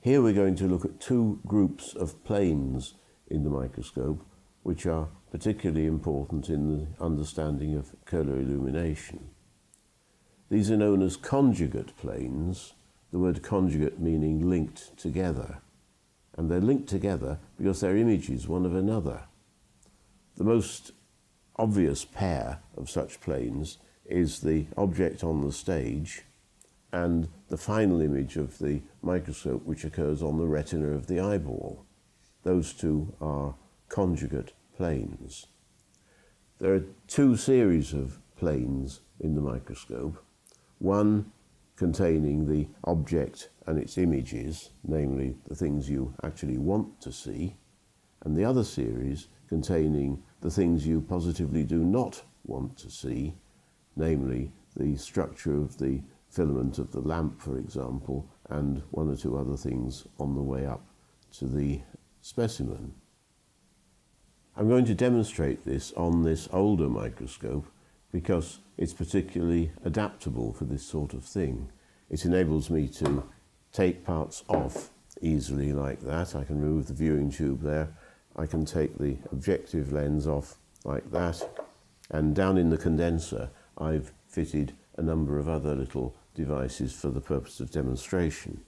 Here we're going to look at two groups of planes in the microscope, which are particularly important in the understanding of Köhler illumination. These are known as conjugate planes, the word conjugate meaning linked together. And they're linked together because they're images one of another. The most obvious pair of such planes is the object on the stage and the final image of the microscope, which occurs on the retina of the eyeball. Those two are conjugate planes. There are two series of planes in the microscope, one containing the object and its images, namely the things you actually want to see, and the other series containing the things you positively do not want to see, namely the structure of the filament of the lamp, for example, and one or two other things on the way up to the specimen. I'm going to demonstrate this on this older microscope because it's particularly adaptable for this sort of thing. It enables me to take parts off easily like that. I can remove the viewing tube there. I can take the objective lens off like that. And down in the condenser, I've fitted a number of other little devices for the purpose of demonstration.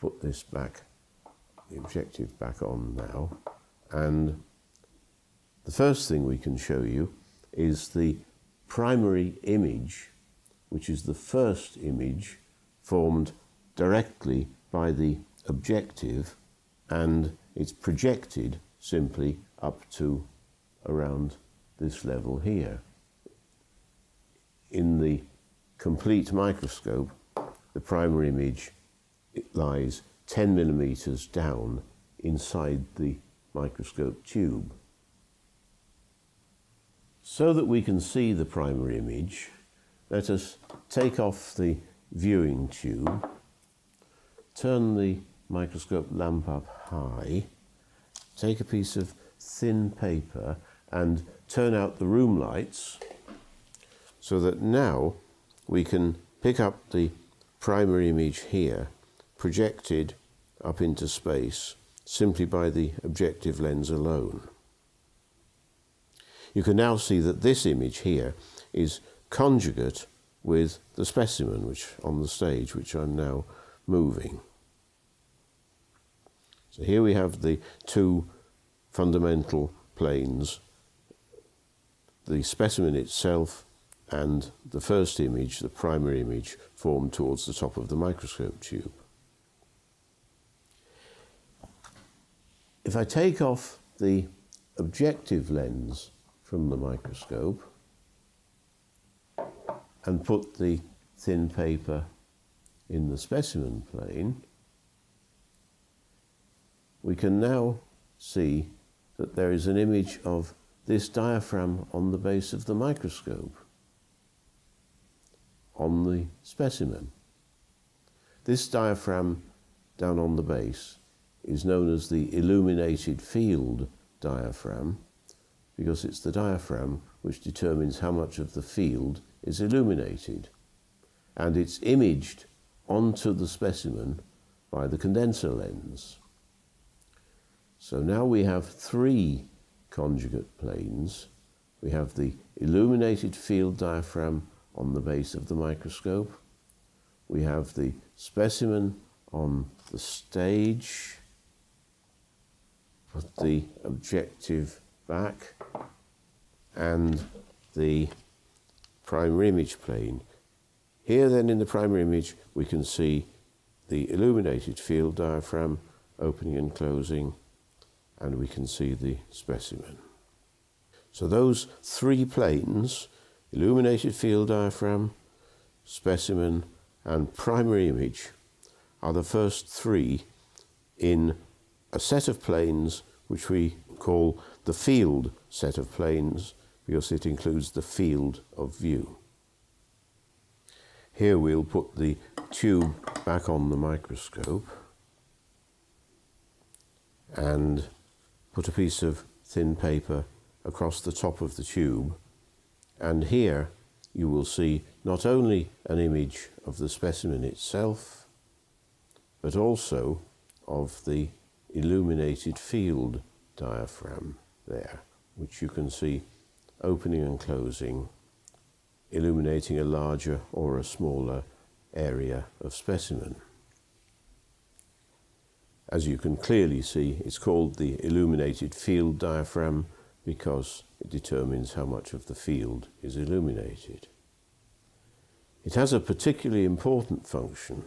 Put this back, the objective back on now, and the first thing we can show you is the primary image, which is the first image formed directly by the objective, and it's projected simply up to around this level here. In the complete microscope, the primary image lies 10 millimeters down inside the microscope tube. So that we can see the primary image, let us take off the viewing tube, turn the microscope lamp up high, take a piece of thin paper and turn out the room lights so that now we can pick up the primary image here, projected up into space simply by the objective lens alone. You can now see that this image here is conjugate with the specimen which on the stage, which I'm now moving. So here we have the two fundamental planes, the specimen itself and the first image, the primary image, formed towards the top of the microscope tube. If I take off the objective lens from the microscope and put the thin paper in the specimen plane, we can now see that there is an image of this diaphragm on the base of the microscope, on the specimen. This diaphragm down on the base is known as the illuminated field diaphragm because it's the diaphragm which determines how much of the field is illuminated, and it's imaged onto the specimen by the condenser lens. So now we have three conjugate planes. We have the illuminated field diaphragm on the base of the microscope. We have the specimen on the stage. Put the objective back and the primary image plane. Here then in the primary image we can see the illuminated field diaphragm opening and closing, and we can see the specimen. So those three planes, illuminated field diaphragm, specimen, and primary image, are the first three in a set of planes which we call the field set of planes because it includes the field of view. Here we'll put the tube back on the microscope and put a piece of thin paper across the top of the tube, and here you will see not only an image of the specimen itself, but also of the illuminated field diaphragm there, which you can see opening and closing, illuminating a larger or a smaller area of specimen. As you can clearly see, it's called the illuminated field diaphragm because it determines how much of the field is illuminated. It has a particularly important function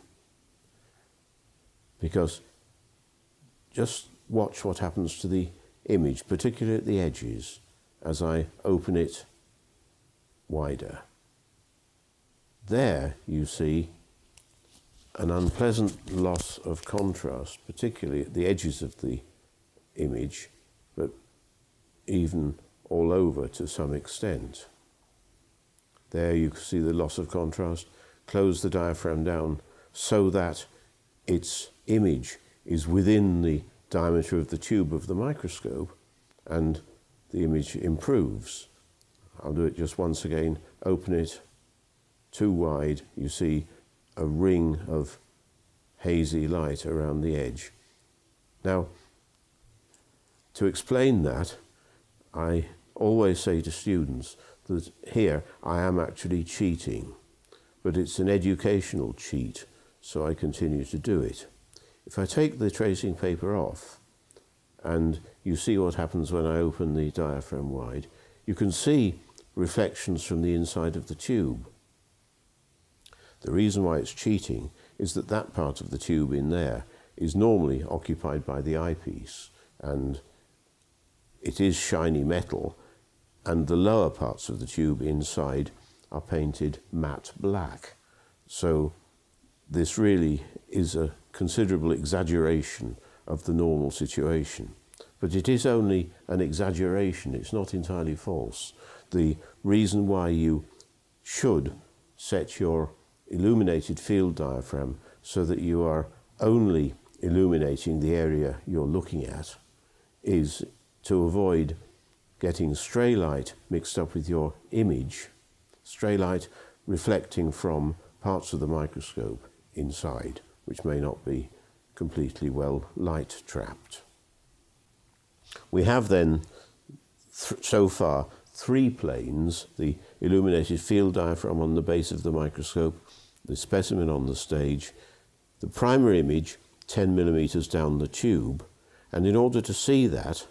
because just watch what happens to the image, particularly at the edges, as I open it wider. There you see an unpleasant loss of contrast, particularly at the edges of the image, but even all over to some extent. There you can see the loss of contrast. Close the diaphragm down so that its image is within the diameter of the tube of the microscope and the image improves. I'll do it just once again. Open it too wide, you see a ring of hazy light around the edge. Now, to explain that, I always say to students that here I am actually cheating, but it's an educational cheat, so I continue to do it. If I take the tracing paper off, and you see what happens when I open the diaphragm wide, you can see reflections from the inside of the tube. The reason why it's cheating is that that part of the tube in there is normally occupied by the eyepiece, and it is shiny metal, and the lower parts of the tube inside are painted matte black. So this really is a considerable exaggeration of the normal situation. But it is only an exaggeration, it's not entirely false. The reason why you should set your illuminated field diaphragm so that you are only illuminating the area you're looking at is to avoid getting stray light mixed up with your image, stray light reflecting from parts of the microscope inside, which may not be completely well light trapped. We have then, so far, three planes: the illuminated field diaphragm on the base of the microscope, the specimen on the stage, the primary image 10 millimeters down the tube, and in order to see that,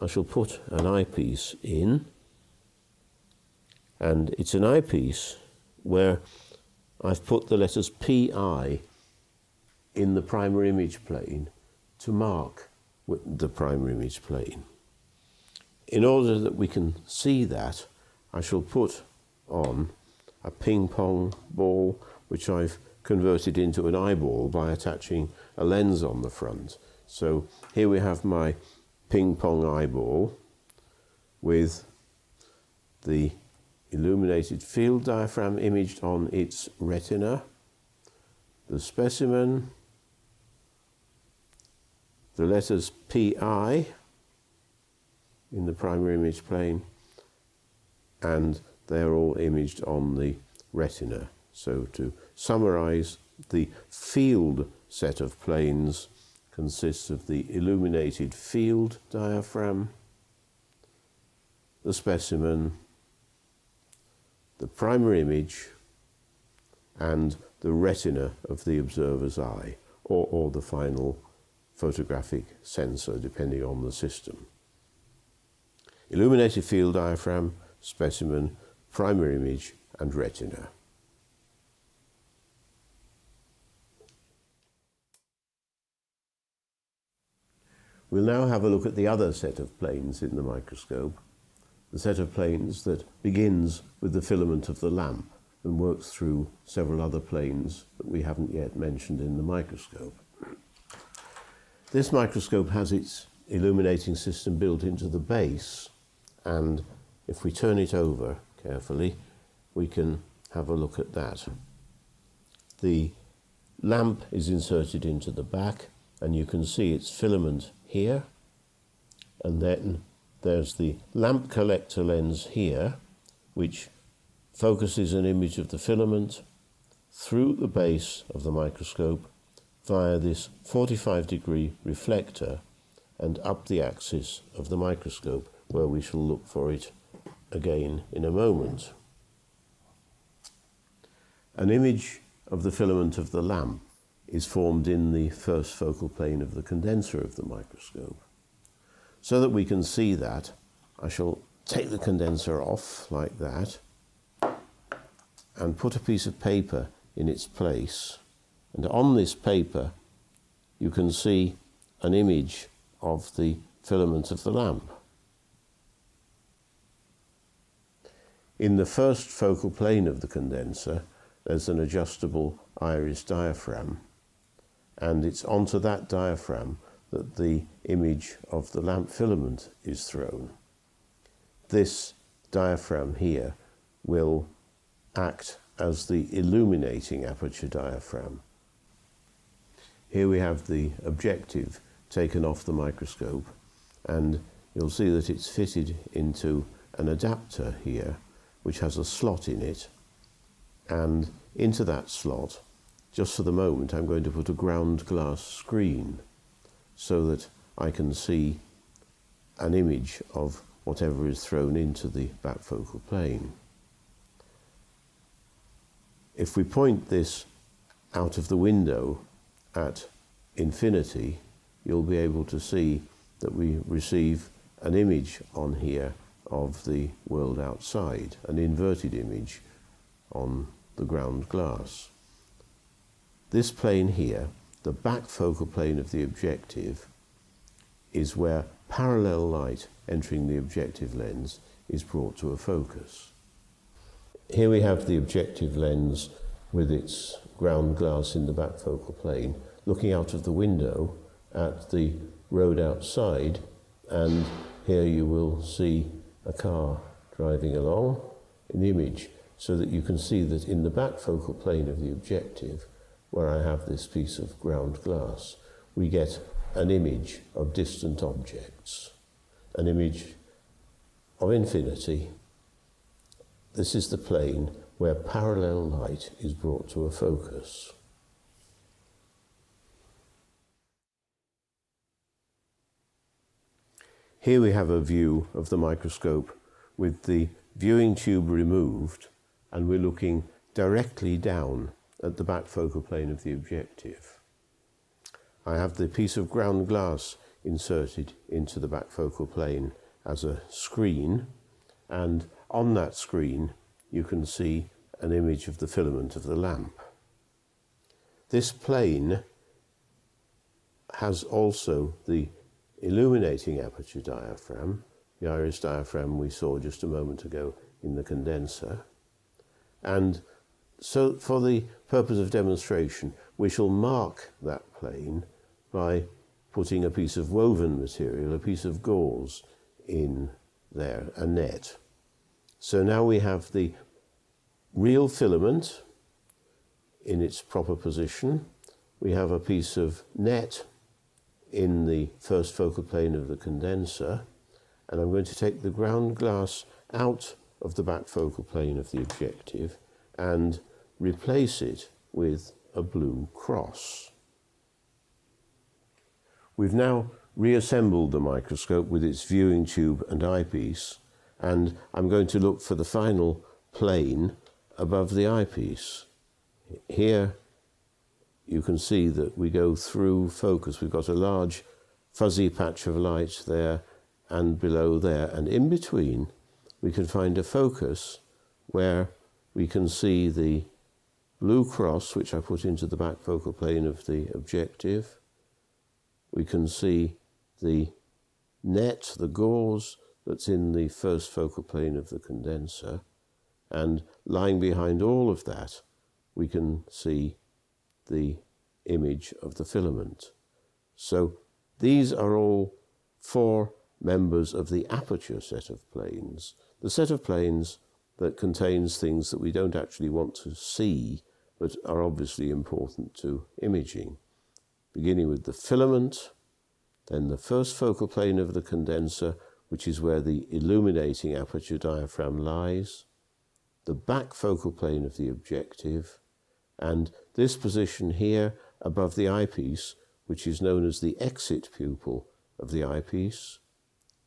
I shall put an eyepiece in, and it's an eyepiece where I've put the letters PI in the primary image plane to mark the primary image plane. In order that we can see that, I shall put on a ping pong ball, which I've converted into an eyeball by attaching a lens on the front. So here we have my ping pong eyeball with the illuminated field diaphragm imaged on its retina, the specimen, the letters PI in the primary image plane, and they're all imaged on the retina. So to summarize, the field set of planes consists of the illuminated field diaphragm, the specimen, the primary image, and the retina of the observer's eye, or the final photographic sensor, depending on the system. Illuminated field diaphragm, specimen, primary image, and retina. We'll now have a look at the other set of planes in the microscope, the set of planes that begins with the filament of the lamp and works through several other planes that we haven't yet mentioned in the microscope. This microscope has its illuminating system built into the base, and if we turn it over carefully, we can have a look at that. The lamp is inserted into the back, and you can see its filament here, and then there's the lamp collector lens here, which focuses an image of the filament through the base of the microscope via this 45-degree reflector and up the axis of the microscope, where we shall look for it again in a moment. An image of the filament of the lamp is formed in the first focal plane of the condenser of the microscope. So that we can see that, I shall take the condenser off like that and put a piece of paper in its place, and on this paper you can see an image of the filament of the lamp. In the first focal plane of the condenser there's an adjustable iris diaphragm, and it's onto that diaphragm that the image of the lamp filament is thrown. This diaphragm here will act as the illuminating aperture diaphragm. Here we have the objective taken off the microscope, and you'll see that it's fitted into an adapter here which has a slot in it, and into that slot, just for the moment, I'm going to put a ground glass screen so that I can see an image of whatever is thrown into the back focal plane. If we point this out of the window at infinity, you'll be able to see that we receive an image on here of the world outside, an inverted image on the ground glass. This plane here, the back focal plane of the objective, is where parallel light entering the objective lens is brought to a focus. Here we have the objective lens with its ground glass in the back focal plane looking out of the window at the road outside, and here you will see a car driving along in the image, so that you can see that in the back focal plane of the objective, where I have this piece of ground glass, we get an image of distant objects, an image of infinity. This is the plane where parallel light is brought to a focus. Here we have a view of the microscope with the viewing tube removed, and we're looking directly down at the back focal plane of the objective. I have the piece of ground glass inserted into the back focal plane as a screen, and on that screen you can see an image of the filament of the lamp. This plane has also the illuminating aperture diaphragm, the iris diaphragm we saw just a moment ago in the condenser. And so, for the purpose of demonstration, we shall mark that plane by putting a piece of woven material, a piece of gauze, in there, a net. So now we have the real filament in its proper position. We have a piece of net in the first focal plane of the condenser, and I'm going to take the ground glass out of the back focal plane of the objective and replace it with a blue cross. We've now reassembled the microscope with its viewing tube and eyepiece, and I'm going to look for the final plane above the eyepiece. Here you can see that we go through focus. We've got a large fuzzy patch of light there and below there, and in between we can find a focus where we can see the blue cross, which I put into the back focal plane of the objective. We can see the net, the gauze, that's in the first focal plane of the condenser. And lying behind all of that, we can see the image of the filament. So these are all four members of the aperture set of planes, the set of planes that contains things that we don't actually want to see but are obviously important to imaging, beginning with the filament, then the first focal plane of the condenser, which is where the illuminating aperture diaphragm lies, the back focal plane of the objective, and this position here above the eyepiece, which is known as the exit pupil of the eyepiece.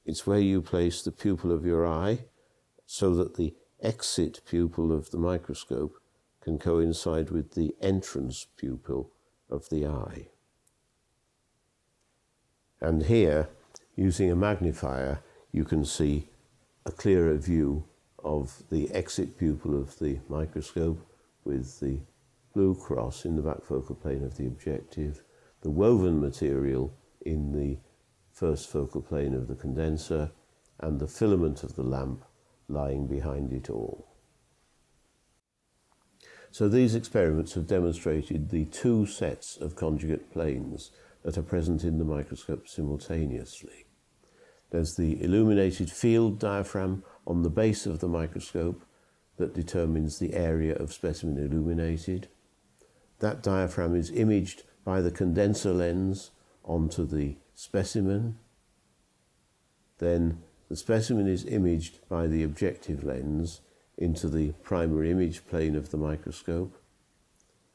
It's where you place the pupil of your eye so that the exit pupil of the microscope can coincide with the entrance pupil of the eye. And here, using a magnifier, you can see a clearer view of the exit pupil of the microscope with the blue cross in the back focal plane of the objective, the woven material in the first focal plane of the condenser, and the filament of the lamp lying behind it all. So these experiments have demonstrated the two sets of conjugate planes that are present in the microscope simultaneously. There's the illuminated field diaphragm on the base of the microscope that determines the area of specimen illuminated. That diaphragm is imaged by the condenser lens onto the specimen. Then the specimen is imaged by the objective lens into the primary image plane of the microscope,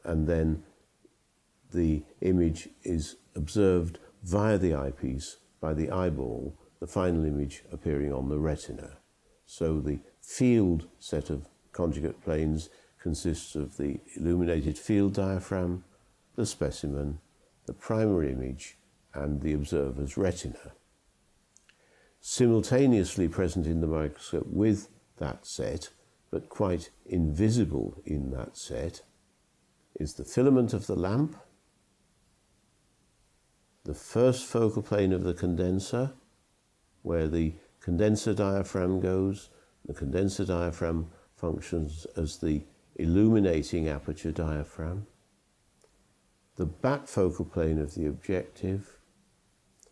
and then the image is observed via the eyepiece by the eyeball, the final image appearing on the retina. So the field set of conjugate planes consists of the illuminated field diaphragm, the specimen, the primary image, and the observer's retina. Simultaneously present in the microscope with that set, but quite invisible in that set, is the filament of the lamp, the first focal plane of the condenser, where the condenser diaphragm goes. The condenser diaphragm functions as the illuminating aperture diaphragm, the back focal plane of the objective,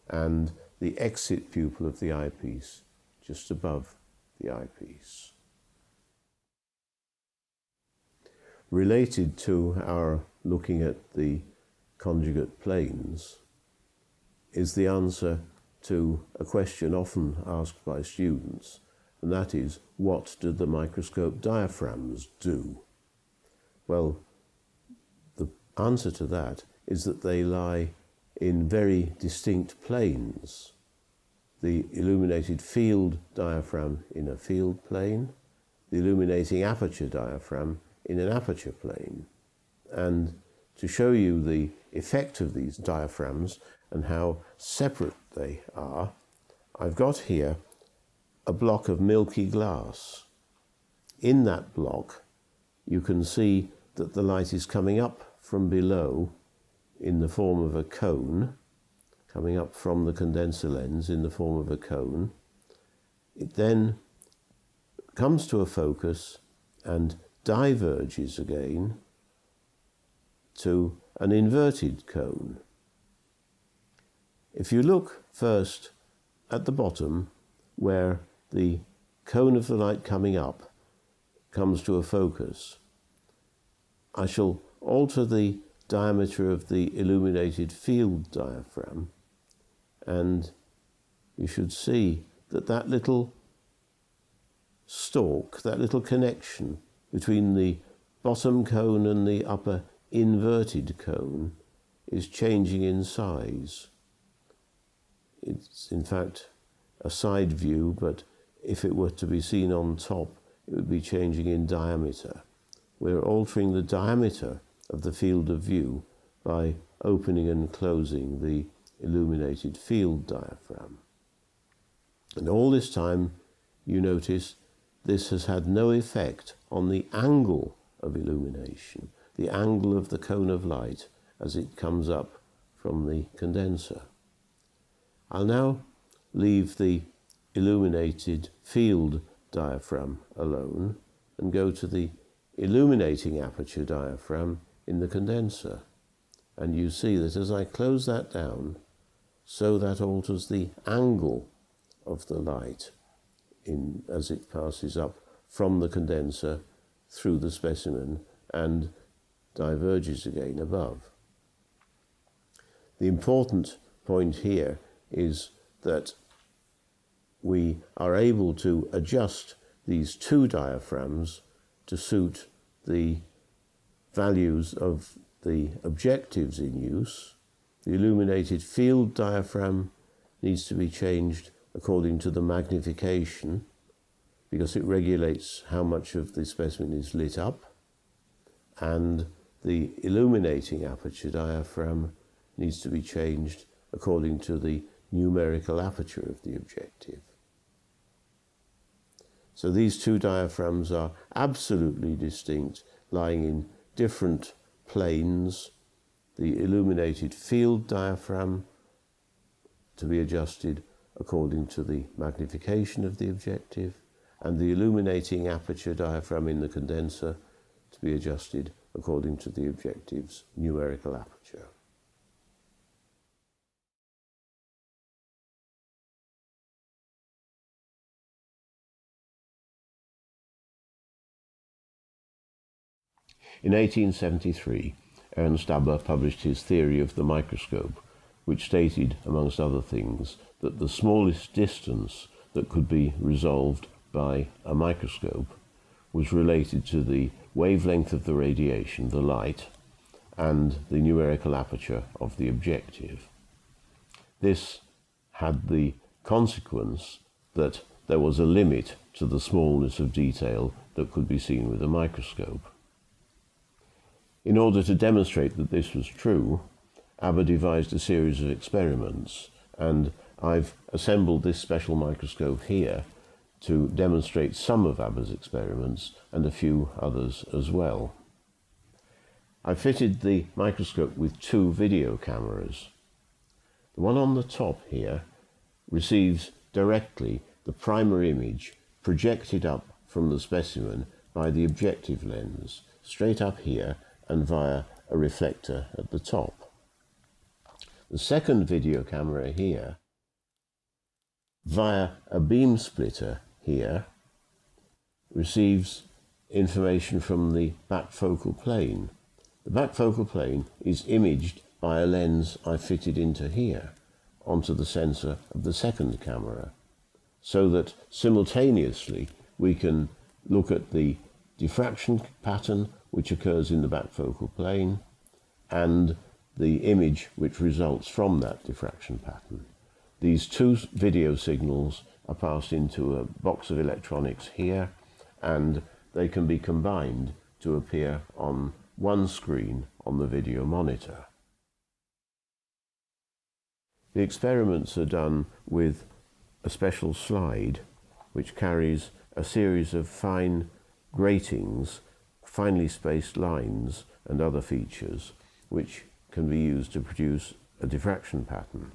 and the exit pupil of the eyepiece, just above the eyepiece. Related to our looking at the conjugate planes is the answer to a question often asked by students, and that is, what do the microscope diaphragms do? Well, the answer to that is that they lie in very distinct planes. The illuminated field diaphragm in a field plane, the illuminating aperture diaphragm in an aperture plane. And to show you the effect of these diaphragms and how separate they are, I've got here a block of milky glass. In that block, you can see that the light is coming up from below in the form of a cone, coming up from the condenser lens in the form of a cone. It then comes to a focus and diverges again to an inverted cone. If you look first at the bottom, where the cone of the light coming up comes to a focus, I shall alter the diameter of the illuminated field diaphragm, and you should see that that little stalk, that little connection between the bottom cone and the upper inverted cone, is changing in size. It's in fact a side view, but if it were to be seen on top, it would be changing in diameter. We're altering the diameter of the field of view by opening and closing the illuminated field diaphragm. And all this time, you notice this has had no effect on the angle of illumination, the angle of the cone of light as it comes up from the condenser. I'll now leave the illuminated field diaphragm alone and go to the illuminating aperture diaphragm in the condenser. And you see that as I close that down, so that alters the angle of the light as it passes up from the condenser through the specimen and diverges again above. The important point here is that we are able to adjust these two diaphragms to suit the values of the objectives in use. The illuminated field diaphragm needs to be changed according to the magnification, because it regulates how much of the specimen is lit up, and the illuminating aperture diaphragm needs to be changed according to the numerical aperture of the objective. So these two diaphragms are absolutely distinct, lying in different planes. The illuminated field diaphragm to be adjusted according to the magnification of the objective, and the illuminating aperture diaphragm in the condenser to be adjusted according to the objective's numerical aperture. In 1873, Ernst Abbe published his theory of the microscope, which stated, amongst other things, that the smallest distance that could be resolved by a microscope was related to the wavelength of the radiation, the light, and the numerical aperture of the objective. This had the consequence that there was a limit to the smallness of detail that could be seen with a microscope. In order to demonstrate that this was true, Abbe devised a series of experiments, and I've assembled this special microscope here to demonstrate some of Abbe's experiments and a few others as well. I fitted the microscope with two video cameras. The one on the top here receives directly the primary image projected up from the specimen by the objective lens, straight up here and via a reflector at the top. The second video camera here, via a beam splitter here, receives information from the back focal plane. The back focal plane is imaged by a lens I fitted into here onto the sensor of the second camera, so that simultaneously we can look at the diffraction pattern which occurs in the back focal plane and the image which results from that diffraction pattern. These two video signals are passed into a box of electronics here, and they can be combined to appear on one screen on the video monitor. The experiments are done with a special slide which carries a series of fine gratings, finely spaced lines and other features which can be used to produce a diffraction pattern.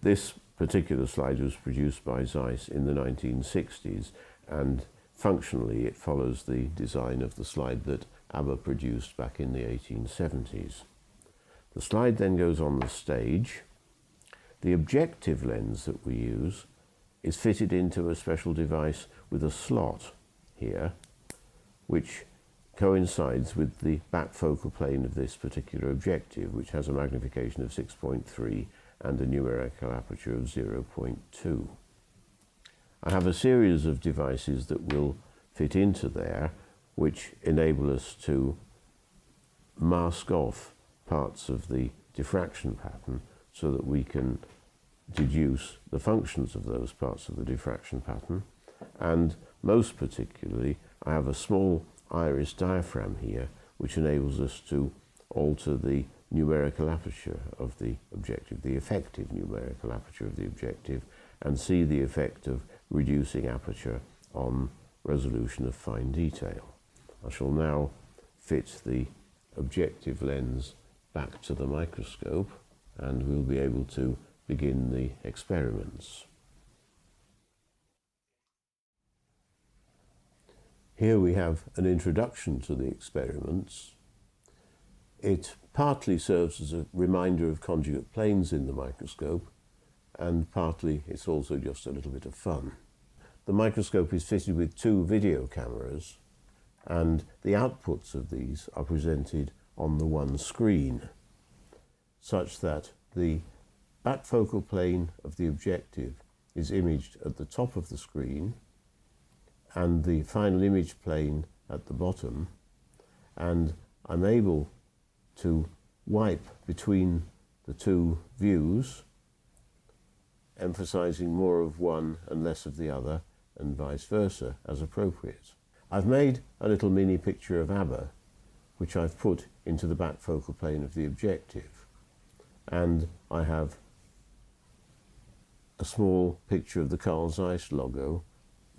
This particular slide was produced by Zeiss in the 1960s, and functionally it follows the design of the slide that Abbe produced back in the 1870s. The slide then goes on the stage. The objective lens that we use is fitted into a special device with a slot here, which coincides with the back focal plane of this particular objective, which has a magnification of 6.3 and a numerical aperture of 0.2. I have a series of devices that will fit into there, which enable us to mask off parts of the diffraction pattern so that we can deduce the functions of those parts of the diffraction pattern. And most particularly, I have a small iris diaphragm here, which enables us to alter the numerical aperture of the objective, the effective numerical aperture of the objective, and see the effect of reducing aperture on resolution of fine detail. I shall now fit the objective lens back to the microscope, and we'll be able to begin the experiments. Here we have an introduction to the experiments. It partly serves as a reminder of conjugate planes in the microscope, and partly it's also just a little bit of fun. The microscope is fitted with two video cameras, and the outputs of these are presented on the one screen, such that the back focal plane of the objective is imaged at the top of the screen, and the final image plane at the bottom, and I'm able to wipe between the two views, emphasizing more of one and less of the other, and vice versa as appropriate. I've made a little mini picture of ABBA, which I've put into the back focal plane of the objective, and I have a small picture of the Carl Zeiss logo.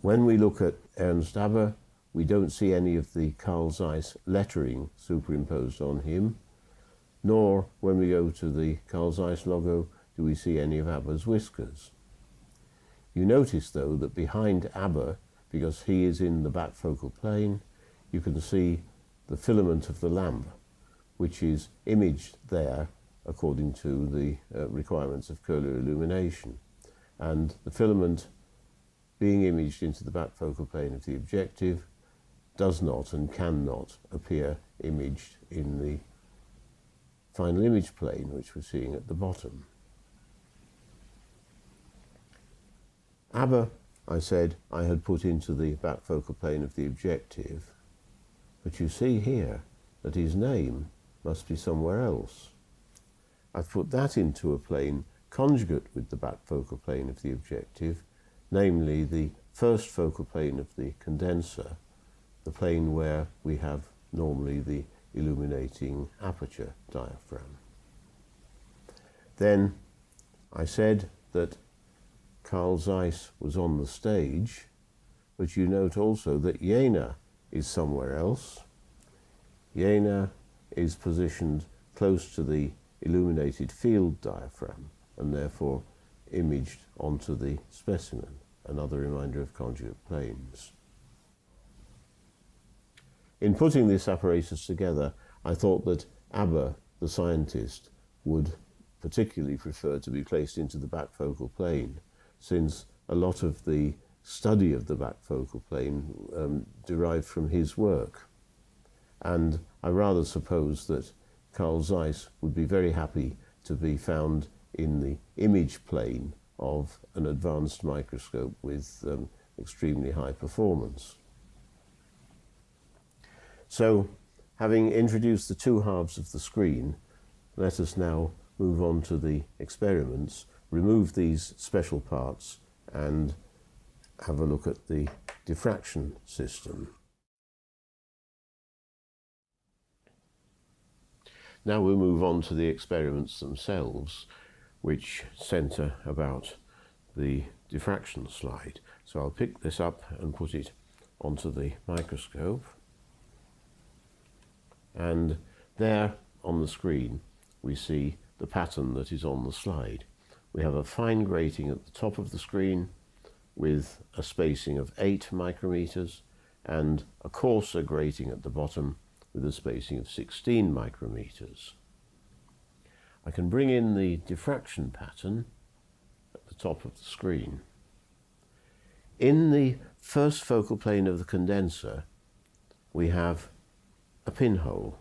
When we look at Ernst Abbe, we don't see any of the Carl Zeiss lettering superimposed on him, nor when we go to the Carl Zeiss logo do we see any of Abbe's whiskers. You notice though that behind Abbe, because he is in the back focal plane, you can see the filament of the lamp, which is imaged there according to the requirements of Köhler illumination. And the filament being imaged into the back focal plane of the objective does not and cannot appear imaged in the final image plane, which we're seeing at the bottom. ABBA, I said, I had put into the back focal plane of the objective, but you see here that his name must be somewhere else. I've put that into a plane conjugate with the back focal plane of the objective, namely the first focal plane of the condenser, the plane where we have normally the illuminating aperture diaphragm. Then I said that Carl Zeiss was on the stage, but you note also that Jena is somewhere else. Jena is positioned close to the illuminated field diaphragm and therefore imaged onto the specimen, another reminder of conjugate planes. In putting this apparatus together, I thought that Abbe, the scientist, would particularly prefer to be placed into the back focal plane, since a lot of the study of the back focal plane derived from his work. And I rather suppose that Carl Zeiss would be very happy to be found in the image plane of an advanced microscope with extremely high performance. So, having introduced the two halves of the screen, let us now move on to the experiments, remove these special parts, and have a look at the diffraction system. Now we'll move on to the experiments themselves, which centre about the diffraction slide. So I'll pick this up and put it onto the microscope. And there on the screen we see the pattern that is on the slide. We have a fine grating at the top of the screen with a spacing of 8 micrometers and a coarser grating at the bottom with a spacing of 16 micrometers. I can bring in the diffraction pattern at the top of the screen. In the first focal plane of the condenser, we have a pinhole.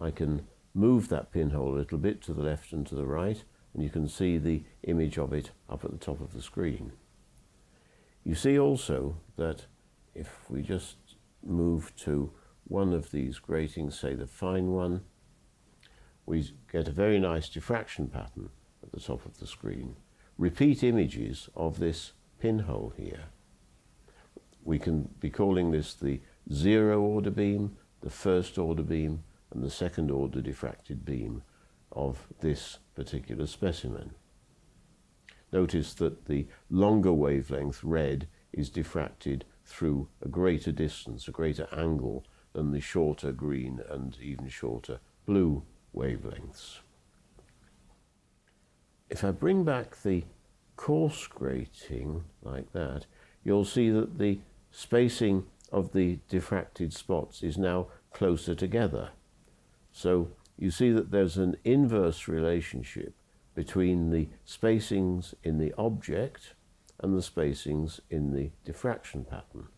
I can move that pinhole a little bit to the left and to the right, and you can see the image of it up at the top of the screen. You see also that if we just move to one of these gratings, say the fine one, we get a very nice diffraction pattern at the top of the screen. Repeat images of this pinhole here. We can be calling this the 0-order beam, the first-order beam, and the second-order diffracted beam of this particular specimen. Notice that the longer wavelength, red, is diffracted through a greater distance, a greater angle, than the shorter green and even shorter blue wavelengths. If I bring back the coarse grating like that, you'll see that the spacing of the diffracted spots is now closer together. So you see that there's an inverse relationship between the spacings in the object and the spacings in the diffraction pattern.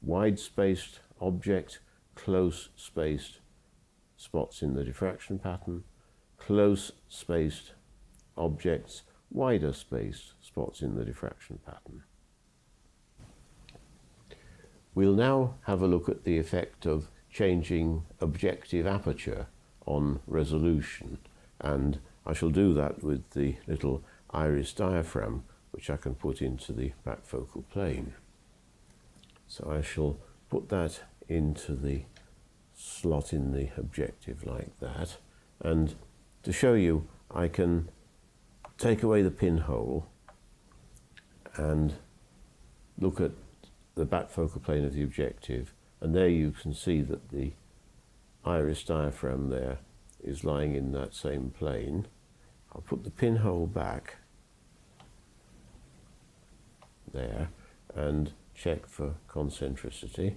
Wide-spaced object, close-spaced spots in the diffraction pattern, close-spaced objects, wider-spaced spots in the diffraction pattern. We'll now have a look at the effect of changing objective aperture on resolution, and I shall do that with the little iris diaphragm which I can put into the back focal plane. So I shall put that into the slot in the objective like that, and to show you I can take away the pinhole and look at the back focal plane of the objective, and there you can see that the iris diaphragm there is lying in that same plane. I'll put the pinhole back there and check for concentricity.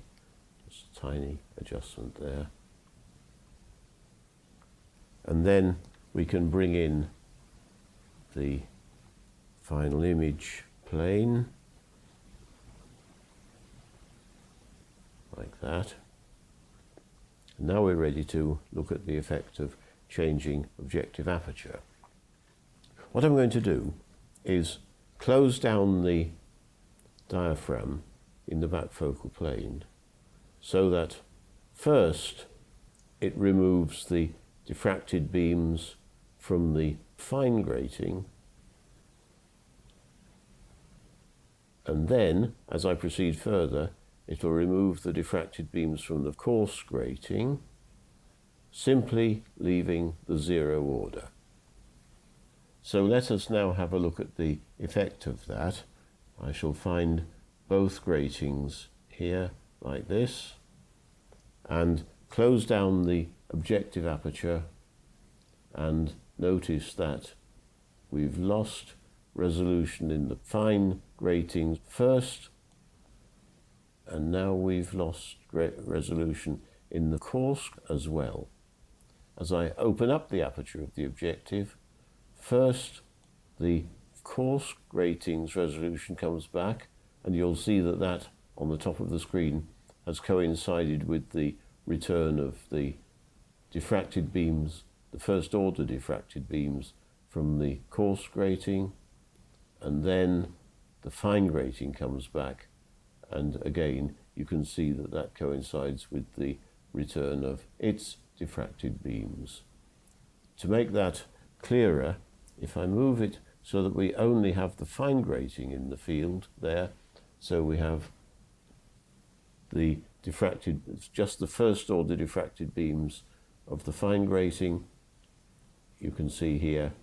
Just a tiny adjustment there. And then we can bring in the final image plane like that. And now we're ready to look at the effect of changing objective aperture. What I'm going to do is close down the diaphragm in the back focal plane so that first it removes the diffracted beams from the fine grating, and then as I proceed further it will remove the diffracted beams from the coarse grating, simply leaving the zero order. So let us now have a look at the effect of that. I shall find both gratings here like this and close down the objective aperture, and notice that we've lost resolution in the fine gratings first, and now we've lost resolution in the coarse as well. As I open up the aperture of the objective, first the coarse gratings resolution comes back, and you'll see that that on the top of the screen has coincided with the return of the diffracted beams, the first order diffracted beams from the coarse grating, and then the fine grating comes back, and again you can see that that coincides with the return of its diffracted beams. To make that clearer, if I move it so that we only have the fine grating in the field there, so we have the diffracted, just the first order diffracted beams of the fine grating, you can see here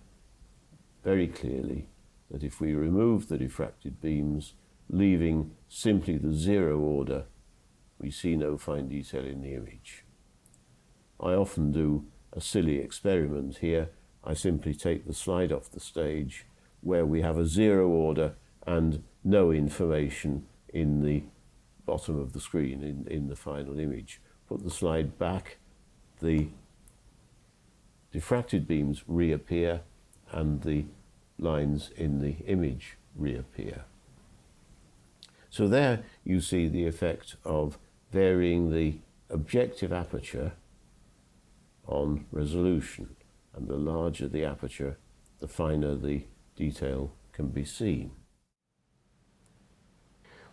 very clearly that if we remove the diffracted beams, leaving simply the zero order, we see no fine detail in the image. I often do a silly experiment here. I simply take the slide off the stage where we have a zero order and no information in the bottom of the screen in the final image. Put the slide back, the diffracted beams reappear and the lines in the image reappear. So there you see the effect of varying the objective aperture on resolution, and the larger the aperture, the finer the detail can be seen.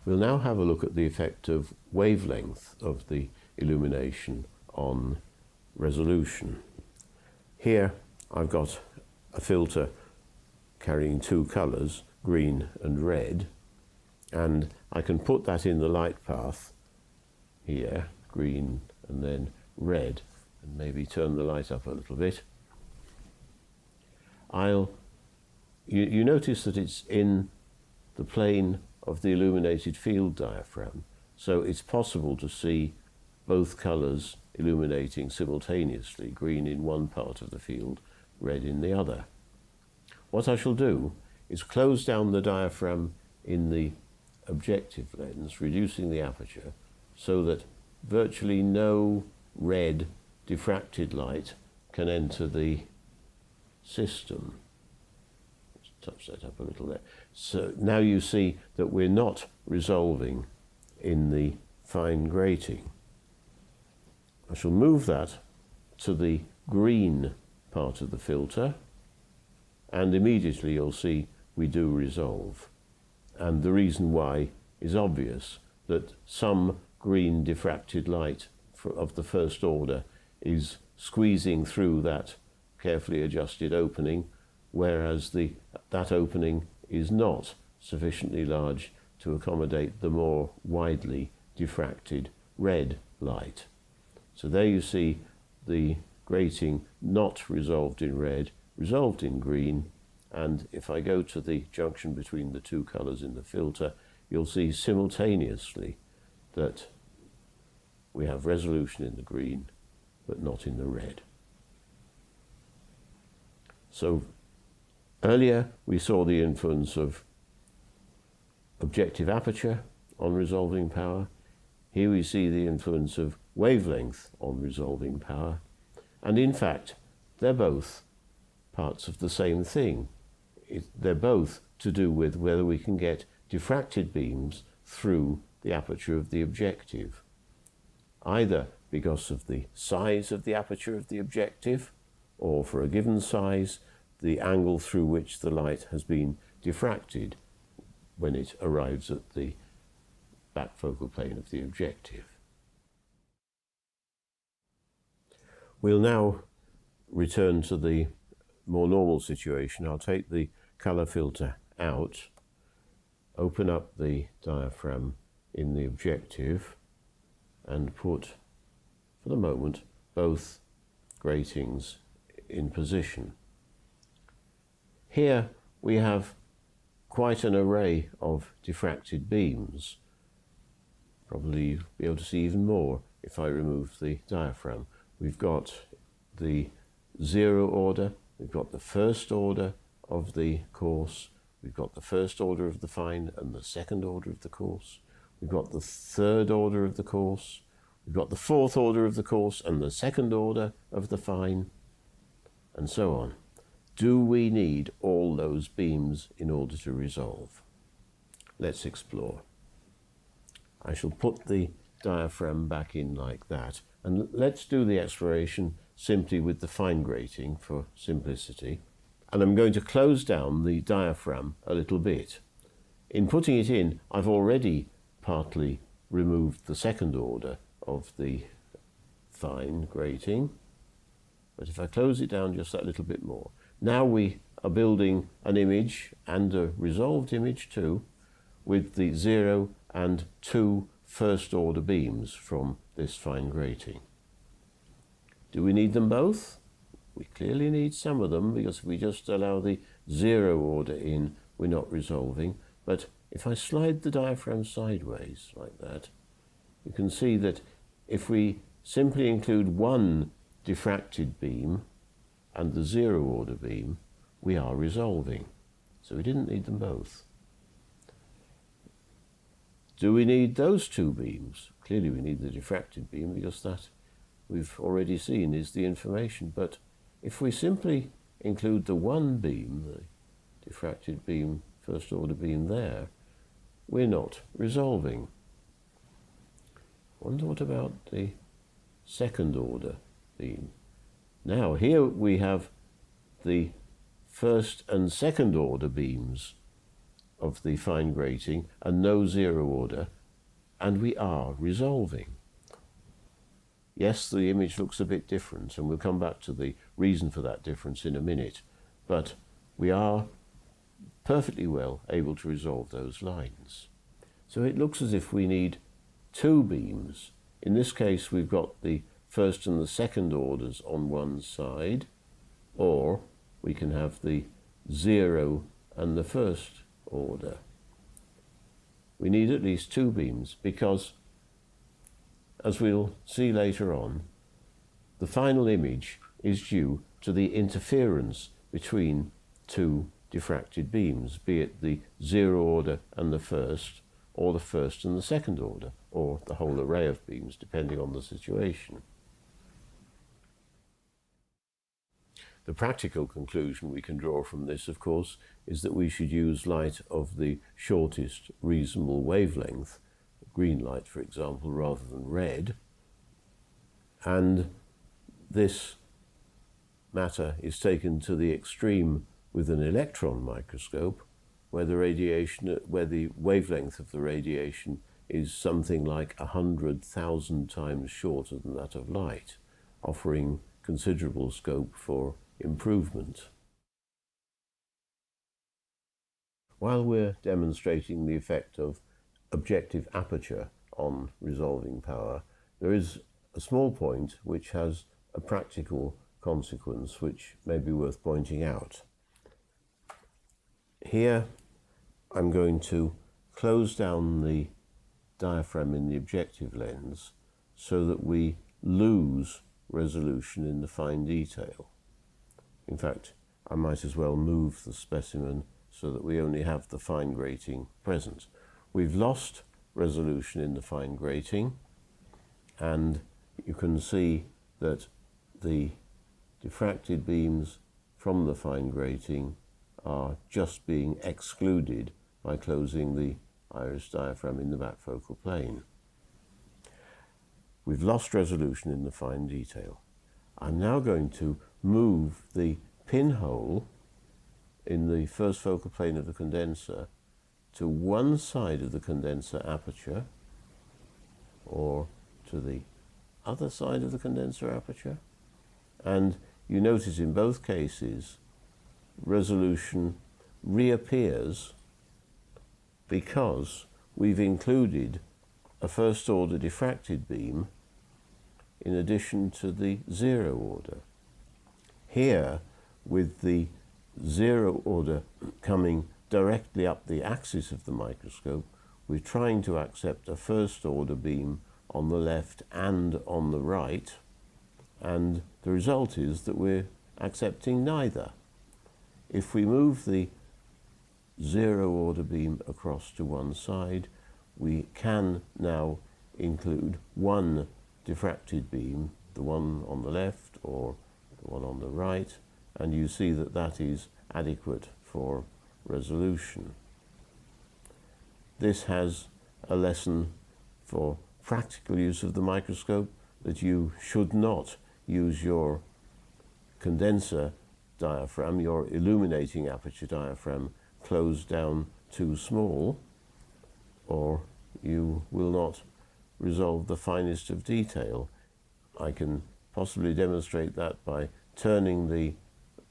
We'll now have a look at the effect of wavelength of the illumination on resolution. Here I've got a filter carrying two colours, green and red, and I can put that in the light path here, green and then red, and maybe turn the light up a little bit. You notice that it's in the plane of the illuminated field diaphragm, so it's possible to see both colours illuminating simultaneously, green in one part of the field, red in the other. What I shall do is close down the diaphragm in the objective lens, reducing the aperture, so that virtually no red diffracted light can enter the system. Let's touch that up a little there. So now you see that we're not resolving in the fine grating. I shall move that to the green part of the filter, and immediately you'll see we do resolve. And the reason why is obvious, that some green diffracted light of the first order is squeezing through that carefully adjusted opening, whereas that opening is not sufficiently large to accommodate the more widely diffracted red light. So there you see the grating not resolved in red, resolved in green, and if I go to the junction between the two colours in the filter, you'll see simultaneously that we have resolution in the green, but not in the red. So earlier we saw the influence of objective aperture on resolving power. Here we see the influence of wavelength on resolving power. And in fact, they're both parts of the same thing. They're both to do with whether we can get diffracted beams through the aperture of the objective, either because of the size of the aperture of the objective, or for a given size, the angle through which the light has been diffracted when it arrives at the back focal plane of the objective. We'll now return to the more normal situation. I'll take the colour filter out, open up the diaphragm in the objective, and put, for the moment, both gratings in position. Here we have quite an array of diffracted beams. Probably you'll be able to see even more if I remove the diaphragm. We've got the zero order, we've got the first order of the course, we've got the first order of the fine and the second order of the course, we've got the third order of the course, we've got the fourth order of the course and the second order of the fine, and so on. Do we need all those beams in order to resolve? Let's explore. I shall put the diaphragm back in like that, and let's do the exploration simply with the fine grating for simplicity. And I'm going to close down the diaphragm a little bit. In putting it in, I've already partly removed the second order of the fine grating. But if I close it down just that little bit more, now we are building an image, and a resolved image too, with the 0 and 2 first order beams from this fine grating. Do we need them both? We clearly need some of them, because if we just allow the 0 order in, we're not resolving. But if I slide the diaphragm sideways like that, you can see that if we simply include one diffracted beam and the 0 order beam, we are resolving. So we didn't need them both. Do we need those two beams? Clearly we need the diffracted beam, because that we've already seen is the information. But if we simply include the one beam, the diffracted beam, first order beam there, we're not resolving. I wonder what about the second order beam? Now here we have the first and second order beams of the fine grating and no 0 order, and we are resolving. Yes, the image looks a bit different, and we'll come back to the reason for that difference in a minute, but we are perfectly well able to resolve those lines. So it looks as if we need two beams. In this case, we've got the first and the second orders on one side, or we can have the 0 and the first order. We need at least two beams because, as we'll see later on, the final image is due to the interference between two diffracted beams, be it the 0 order and the first, or the first and the second order, or the whole array of beams, depending on the situation. The practical conclusion we can draw from this, of course, is that we should use light of the shortest reasonable wavelength, green light, for example, rather than red. And this matter is taken to the extreme with an electron microscope, where the wavelength of the radiation is something like 100,000 times shorter than that of light, offering considerable scope for improvement. While we're demonstrating the effect of objective aperture on resolving power, there is a small point which has a practical consequence which may be worth pointing out. Here I'm going to close down the diaphragm in the objective lens so that we lose resolution in the fine detail. In fact, I might as well move the specimen so that we only have the fine grating present. We've lost resolution in the fine grating, and you can see that the diffracted beams from the fine grating are just being excluded by closing the iris diaphragm in the back focal plane. We've lost resolution in the fine detail. I'm now going to move the pinhole in the first focal plane of the condenser to one side of the condenser aperture, or to the other side of the condenser aperture, and you notice in both cases resolution reappears because we've included a first order diffracted beam in addition to the zero order. Here, with the zero order coming directly up the axis of the microscope, we're trying to accept a first order beam on the left and on the right, and the result is that we're accepting neither. If we move the zero order beam across to one side, we can now include one diffracted beam, the one on the left or the one on the right, and you see that that is adequate for resolution. This has a lesson for practical use of the microscope, that you should not use your condenser diaphragm, your illuminating aperture diaphragm, closed down too small, or you will not resolve the finest of detail. I can possibly demonstrate that by turning the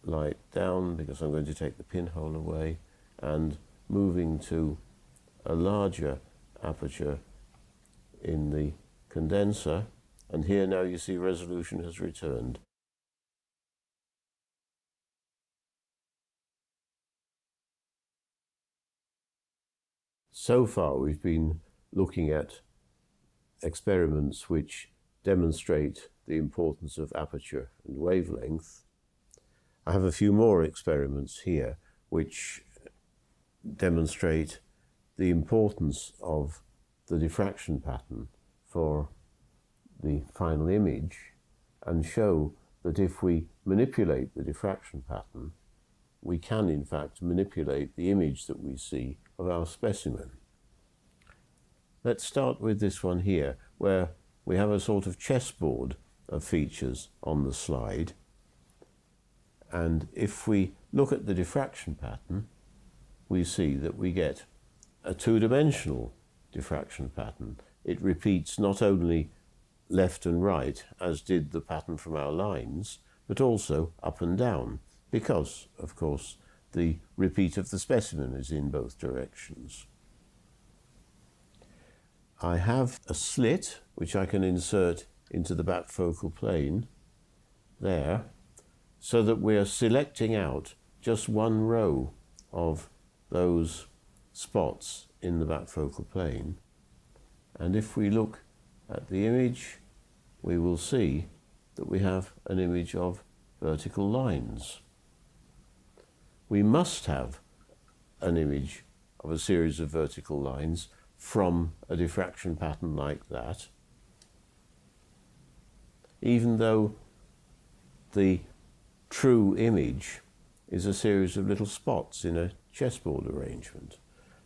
light down, because I'm going to take the pinhole away, and moving to a larger aperture in the condenser, and here now you see resolution has returned. So far we've been looking at experiments which demonstrate the importance of aperture and wavelength. I have a few more experiments here which demonstrate the importance of the diffraction pattern for the final image, and show that if we manipulate the diffraction pattern, we can in fact manipulate the image that we see of our specimen. Let's start with this one here, where we have a sort of chessboard of features on the slide, and if we look at the diffraction pattern, we see that we get a two-dimensional diffraction pattern. It repeats not only left and right, as did the pattern from our lines, but also up and down, because, of course, the repeat of the specimen is in both directions. I have a slit which I can insert into the back focal plane there, so that we are selecting out just one row of those spots in the back focal plane. And if we look at the image, we will see that we have an image of vertical lines. We must have an image of a series of vertical lines from a diffraction pattern like that, even though the true image is a series of little spots in a chessboard arrangement.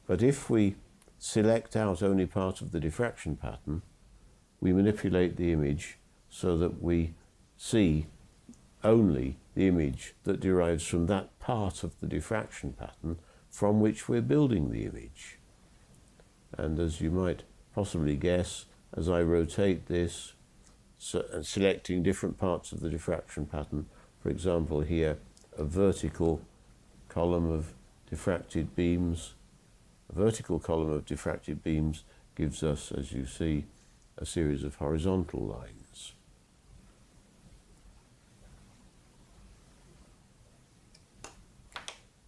But if we select out only part of the diffraction pattern, we manipulate the image so that we see only the image that derives from that part of the diffraction pattern from which we're building the image. And as you might possibly guess, as I rotate this, selecting different parts of the diffraction pattern, for example here, a vertical column of diffracted beams. A vertical column of diffracted beams gives us, as you see, a series of horizontal lines.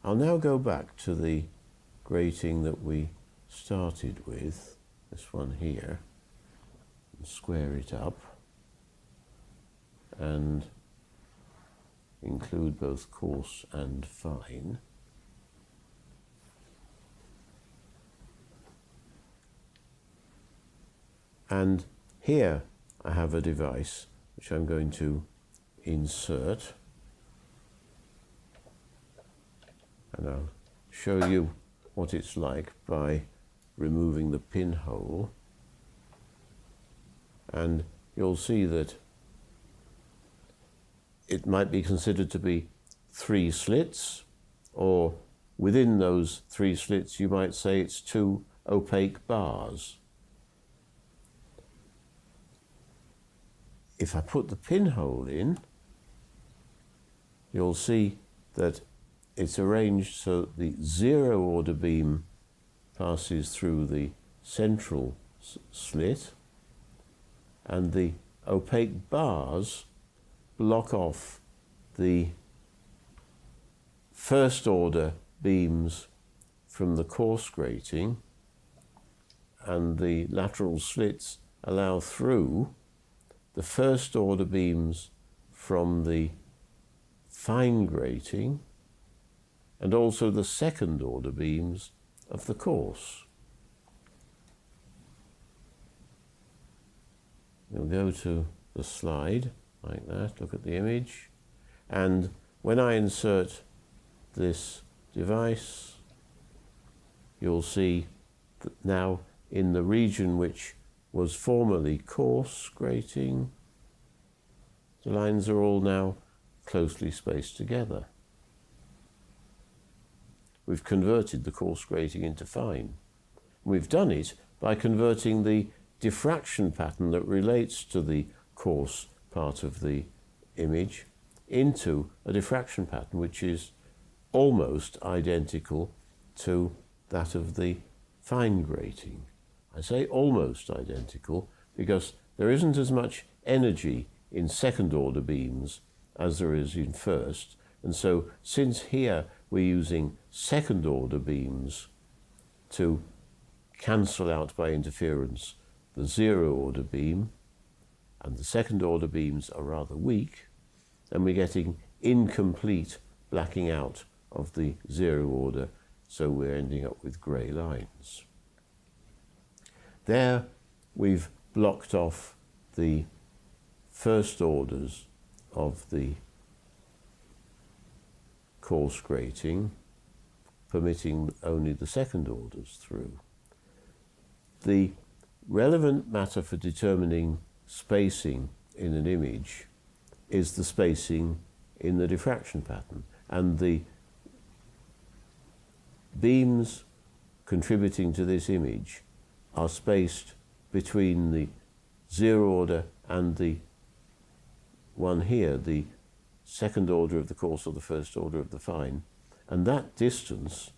I'll now go back to the grating that we started with, this one here, and square it up and include both coarse and fine. And here I have a device which I'm going to insert, and I'll show you what it's like by removing the pinhole, and you'll see that it might be considered to be three slits, or within those three slits you might say it's two opaque bars. If I put the pinhole in, you'll see that it's arranged so that the zero order beam passes through the central slit, and the opaque bars block off the first order beams from the coarse grating, and the lateral slits allow through the first order beams from the fine grating, and also the second order beams of the coarse. We'll go to the slide like that, look at the image, and when I insert this device, you'll see that now in the region which was formerly coarse grating, the lines are all now closely spaced together. We've converted the coarse grating into fine. We've done it by converting the diffraction pattern that relates to the coarse part of the image into a diffraction pattern which is almost identical to that of the fine grating. I say almost identical because there isn't as much energy in second order beams as there is in first, and so since here we're using second order beams to cancel out by interference the zero order beam, and the second order beams are rather weak, and we're getting incomplete blacking out of the zero order, so we're ending up with grey lines. There we've blocked off the first orders of the coarse grating, permitting only the second orders through. The relevant matter for determining spacing in an image is the spacing in the diffraction pattern, and the beams contributing to this image are spaced between the zero order and the one here, the second order of the coarse or the first order of the fine. And that distance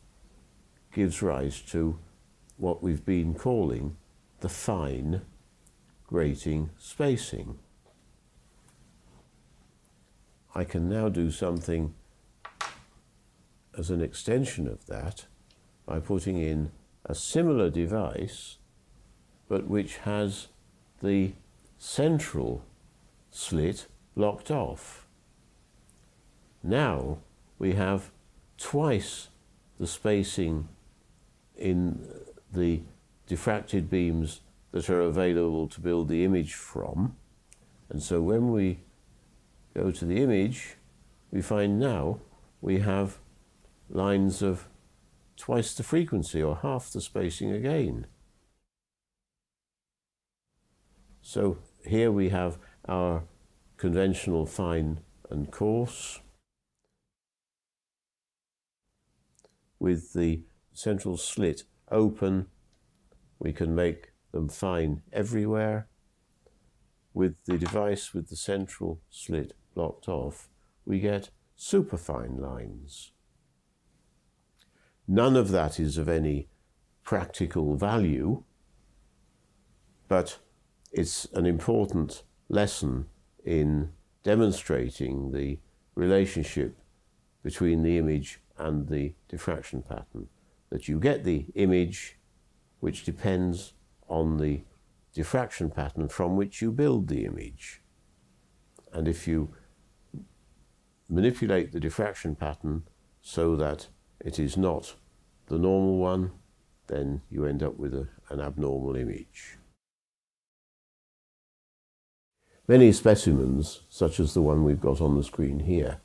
gives rise to what we've been calling the fine grating spacing. I can now do something as an extension of that by putting in a similar device, but which has the central slit blocked off. Now we have twice the spacing in the diffracted beams that are available to build the image from, and so when we go to the image, we find now we have lines of twice the frequency, or half the spacing again. So here we have our conventional fine and coarse with the central slit open. We can make them fine everywhere. With the device with the central slit blocked off, we get superfine lines. None of that is of any practical value, but it's an important lesson in demonstrating the relationship between the image and the diffraction pattern, that you get the image which depends on the diffraction pattern from which you build the image. And if you manipulate the diffraction pattern so that it is not the normal one, then you end up with an abnormal image. Many specimens, such as the one we've got on the screen here,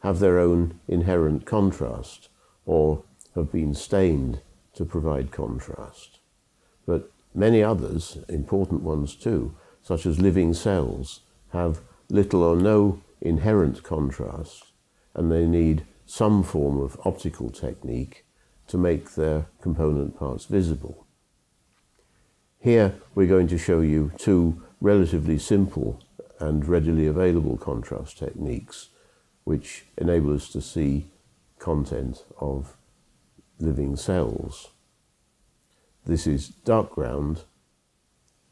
have their own inherent contrast or have been stained to provide contrast. But many others, important ones too, such as living cells, have little or no inherent contrast, and they need some form of optical technique to make their component parts visible. Here we're going to show you two relatively simple and readily available contrast techniques which enable us to see content of living cells. This is dark ground,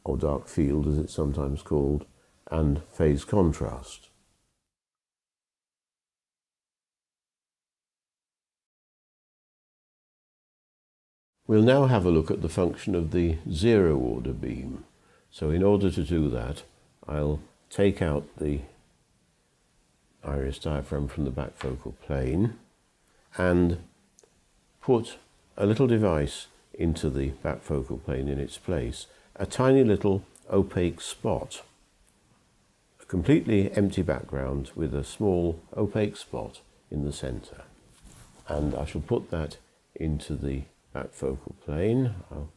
or dark field as it's sometimes called, and phase contrast. We'll now have a look at the function of the zero order beam. So in order to do that, I'll take out the iris diaphragm from the back focal plane and put a little device into the back focal plane in its place, a tiny little opaque spot, a completely empty background with a small opaque spot in the center. And I shall put that into the back focal plane. I'll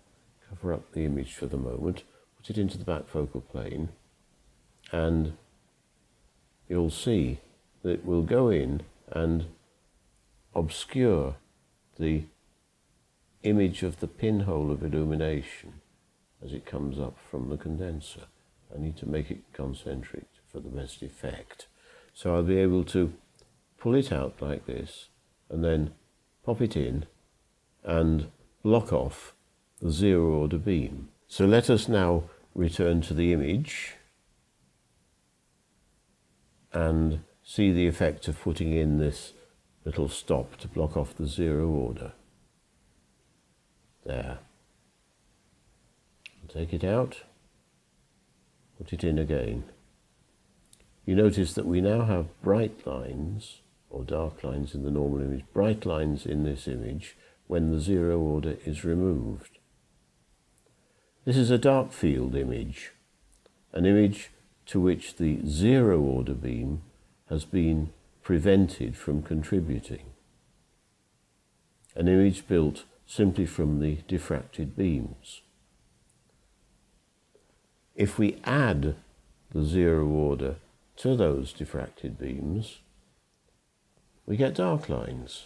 cover up the image for the moment, put it into the back focal plane, and you'll see that it will go in and obscure the image of the pinhole of illumination as it comes up from the condenser. I need to make it concentric for the best effect. So I'll be able to pull it out like this and then pop it in and block off the zero order beam. So let us now return to the image and see the effect of putting in this little stop to block off the zero order. There. I'll take it out, put it in again. You notice that we now have bright lines, or dark lines in the normal image, bright lines in this image when the zero order is removed. This is a dark field image, an image to which the zero order beam has been prevented from contributing. An image built simply from the diffracted beams. If we add the zero order to those diffracted beams, we get dark lines.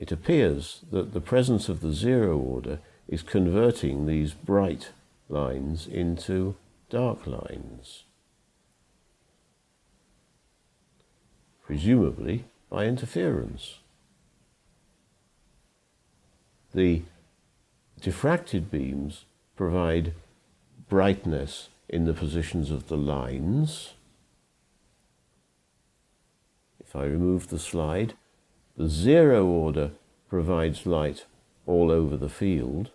It appears that the presence of the zero order is converting these bright lines into dark lines, presumably by interference. The diffracted beams provide brightness in the positions of the lines. If I remove the slide, the zero order provides light all over the field.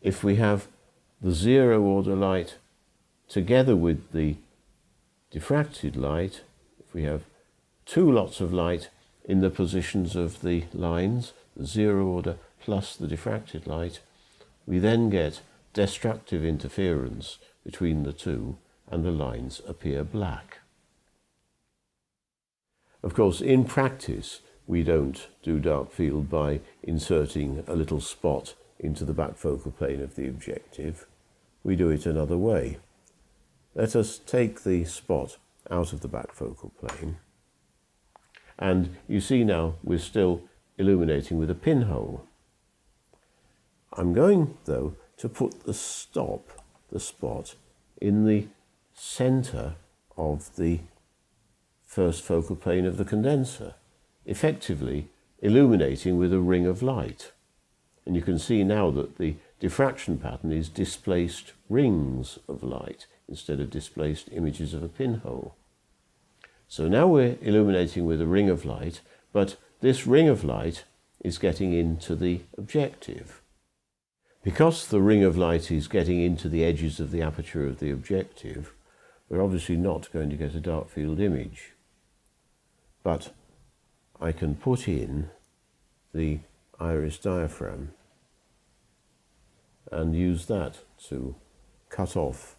If we have the zero order light together with the diffracted light, if we have two lots of light in the positions of the lines, the zero order plus the diffracted light, we then get destructive interference between the two and the lines appear black. Of course, in practice, we don't do dark field by inserting a little spot into the back focal plane of the objective. We do it another way. Let us take the spot out of the back focal plane. And you see now we're still illuminating with a pinhole. I'm going, though, to put the spot, in the centre of the first focal plane of the condenser, effectively illuminating with a ring of light. And you can see now that the diffraction pattern is displaced rings of light instead of displaced images of a pinhole. So now we're illuminating with a ring of light, but this ring of light is getting into the objective. Because the ring of light is getting into the edges of the aperture of the objective, we're obviously not going to get a dark field image. But I can put in the iris diaphragm and use that to cut off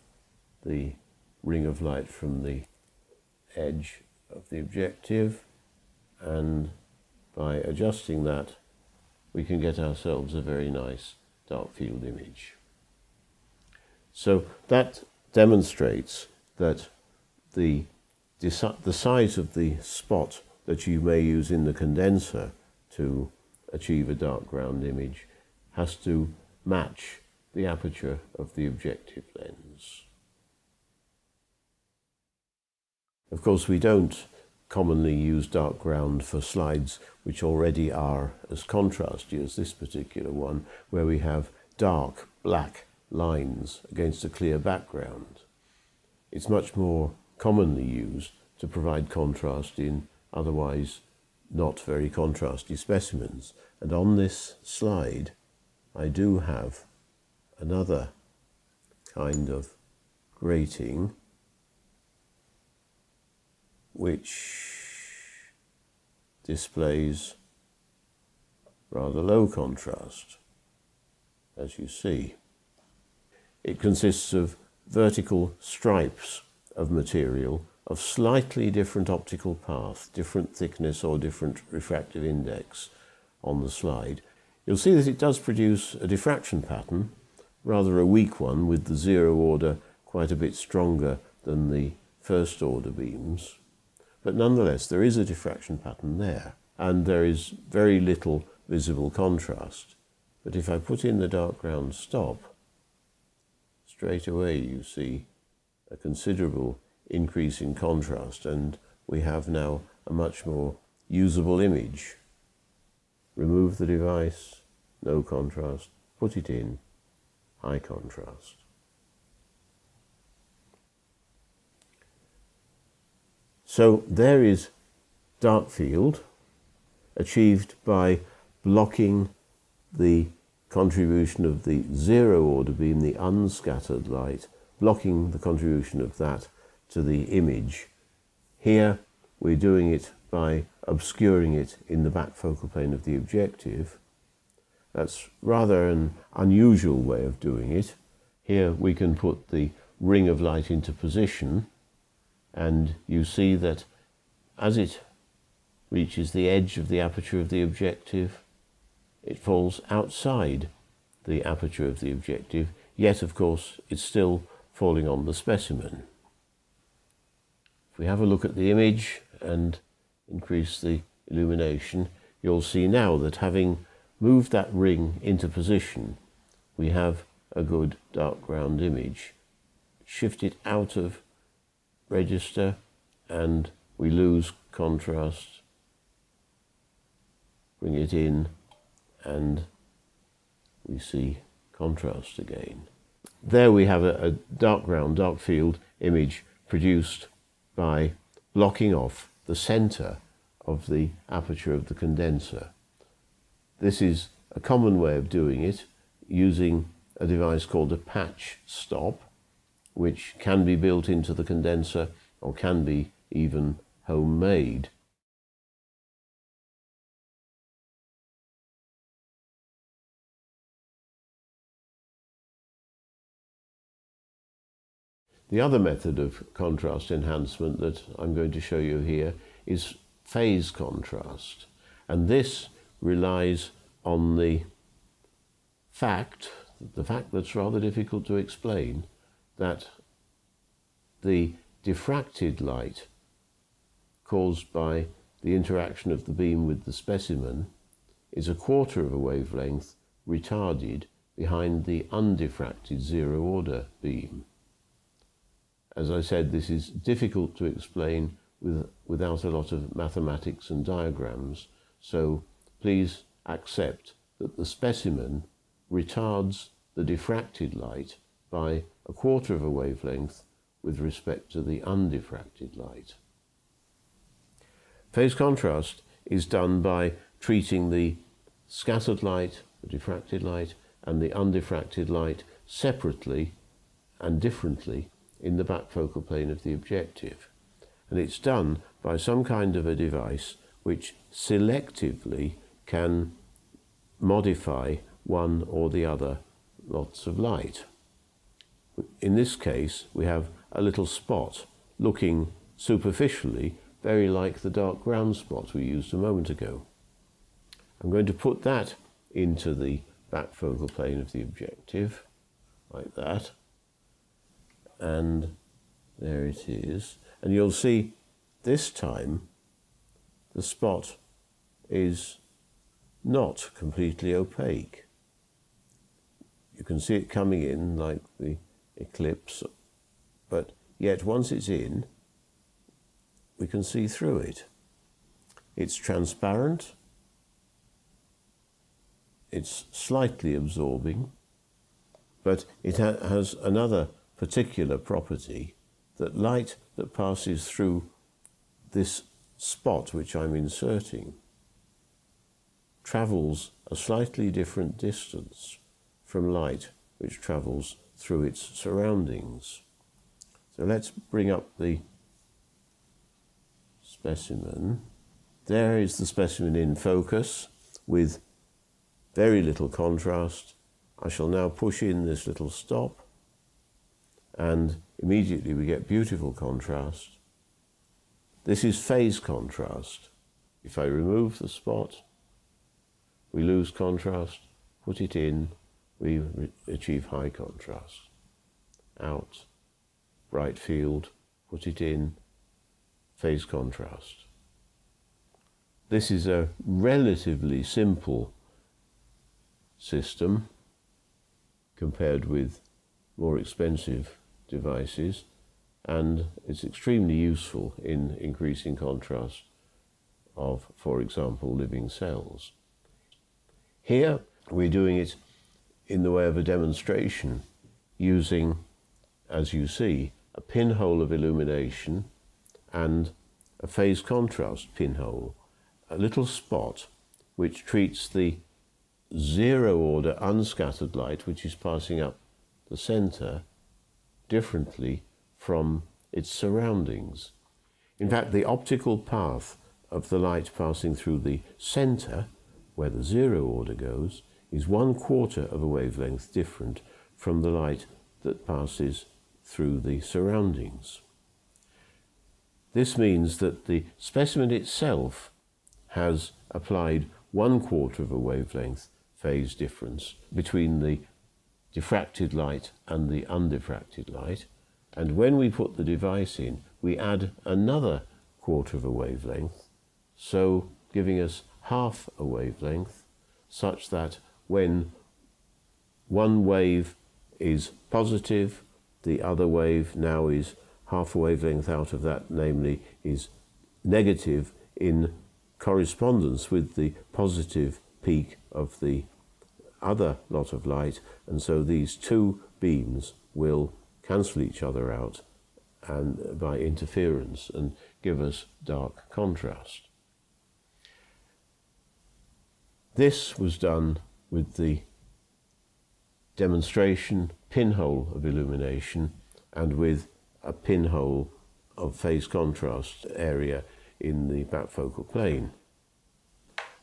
the ring of light from the edge of the objective, and by adjusting that we can get ourselves a very nice dark field image. So that demonstrates that the size of the spot that you may use in the condenser to achieve a dark ground image has to match the aperture of the objective lens. Of course, we don't commonly use dark ground for slides which already are as contrasty as this particular one, where we have dark black lines against a clear background. It's much more commonly used to provide contrast in otherwise not very contrasty specimens. And on this slide, I do have another kind of grating, which displays rather low contrast, as you see. It consists of vertical stripes of material of slightly different optical path, different thickness or different refractive index on the slide. You'll see that it does produce a diffraction pattern, rather a weak one, with the zero order quite a bit stronger than the first order beams. But nonetheless, there is a diffraction pattern there, and there is very little visible contrast. But if I put in the dark ground stop, straight away you see a considerable increase in contrast, and we have now a much more usable image. Remove the device, no contrast, put it in, high contrast. So there is dark field achieved by blocking the contribution of the zero order beam, the unscattered light, blocking the contribution of that to the image. Here we're doing it by obscuring it in the back focal plane of the objective. That's rather an unusual way of doing it. Here we can put the ring of light into position, and you see that as it reaches the edge of the aperture of the objective, it falls outside the aperture of the objective, yet of course it's still falling on the specimen. If we have a look at the image and increase the illumination, you'll see now that having moved that ring into position, we have a good dark ground image. Shift it out of register and we lose contrast, bring it in, and we see contrast again. There we have a dark ground, dark field image produced by blocking off the centre of the aperture of the condenser. This is a common way of doing it, using a device called a patch stop, which can be built into the condenser or can be even homemade. The other method of contrast enhancement that I'm going to show you here is phase contrast, and this relies on the fact that's rather difficult to explain, that the diffracted light caused by the interaction of the beam with the specimen is a quarter of a wavelength retarded behind the undiffracted zero-order beam. As I said, this is difficult to explain without a lot of mathematics and diagrams, so please accept that the specimen retards the diffracted light by a quarter of a wavelength with respect to the undiffracted light. Phase contrast is done by treating the scattered light, the diffracted light, and the undiffracted light separately and differently in the back focal plane of the objective. And it's done by some kind of a device which selectively can modify one or the other lots of light. In this case, we have a little spot looking superficially very like the dark ground spot we used a moment ago. I'm going to put that into the back focal plane of the objective, like that, and there it is. And you'll see this time the spot is not completely opaque. You can see it coming in like the eclipse, but yet once it's in, we can see through it. It's transparent, it's slightly absorbing, but it has another particular property, that light that passes through this spot which I'm inserting travels a slightly different distance from light which travels through its surroundings. So let's bring up the specimen. There is the specimen in focus with very little contrast. I shall now push in this little stop and immediately we get beautiful contrast. This is phase contrast. If I remove the spot, we lose contrast. Put it in, we achieve high contrast. Out, bright field, put it in, phase contrast. This is a relatively simple system compared with more expensive devices, and it's extremely useful in increasing contrast of, for example, living cells. Here we're doing it in the way of a demonstration using, as you see, a pinhole of illumination and a phase contrast pinhole, a little spot which treats the zero order unscattered light which is passing up the center differently from its surroundings. In fact, the optical path of the light passing through the center, where the zero order goes, is one quarter of a wavelength different from the light that passes through the surroundings. This means that the specimen itself has applied one quarter of a wavelength phase difference between the diffracted light and the undiffracted light, and when we put the device in, we add another quarter of a wavelength, so giving us half a wavelength, such that when one wave is positive, the other wave now is half a wavelength out of that, namely is negative in correspondence with the positive peak of the other lot of light, and so these two beams will cancel each other out and by interference and give us dark contrast. This was done with the demonstration pinhole of illumination and with a pinhole of phase contrast area in the back focal plane.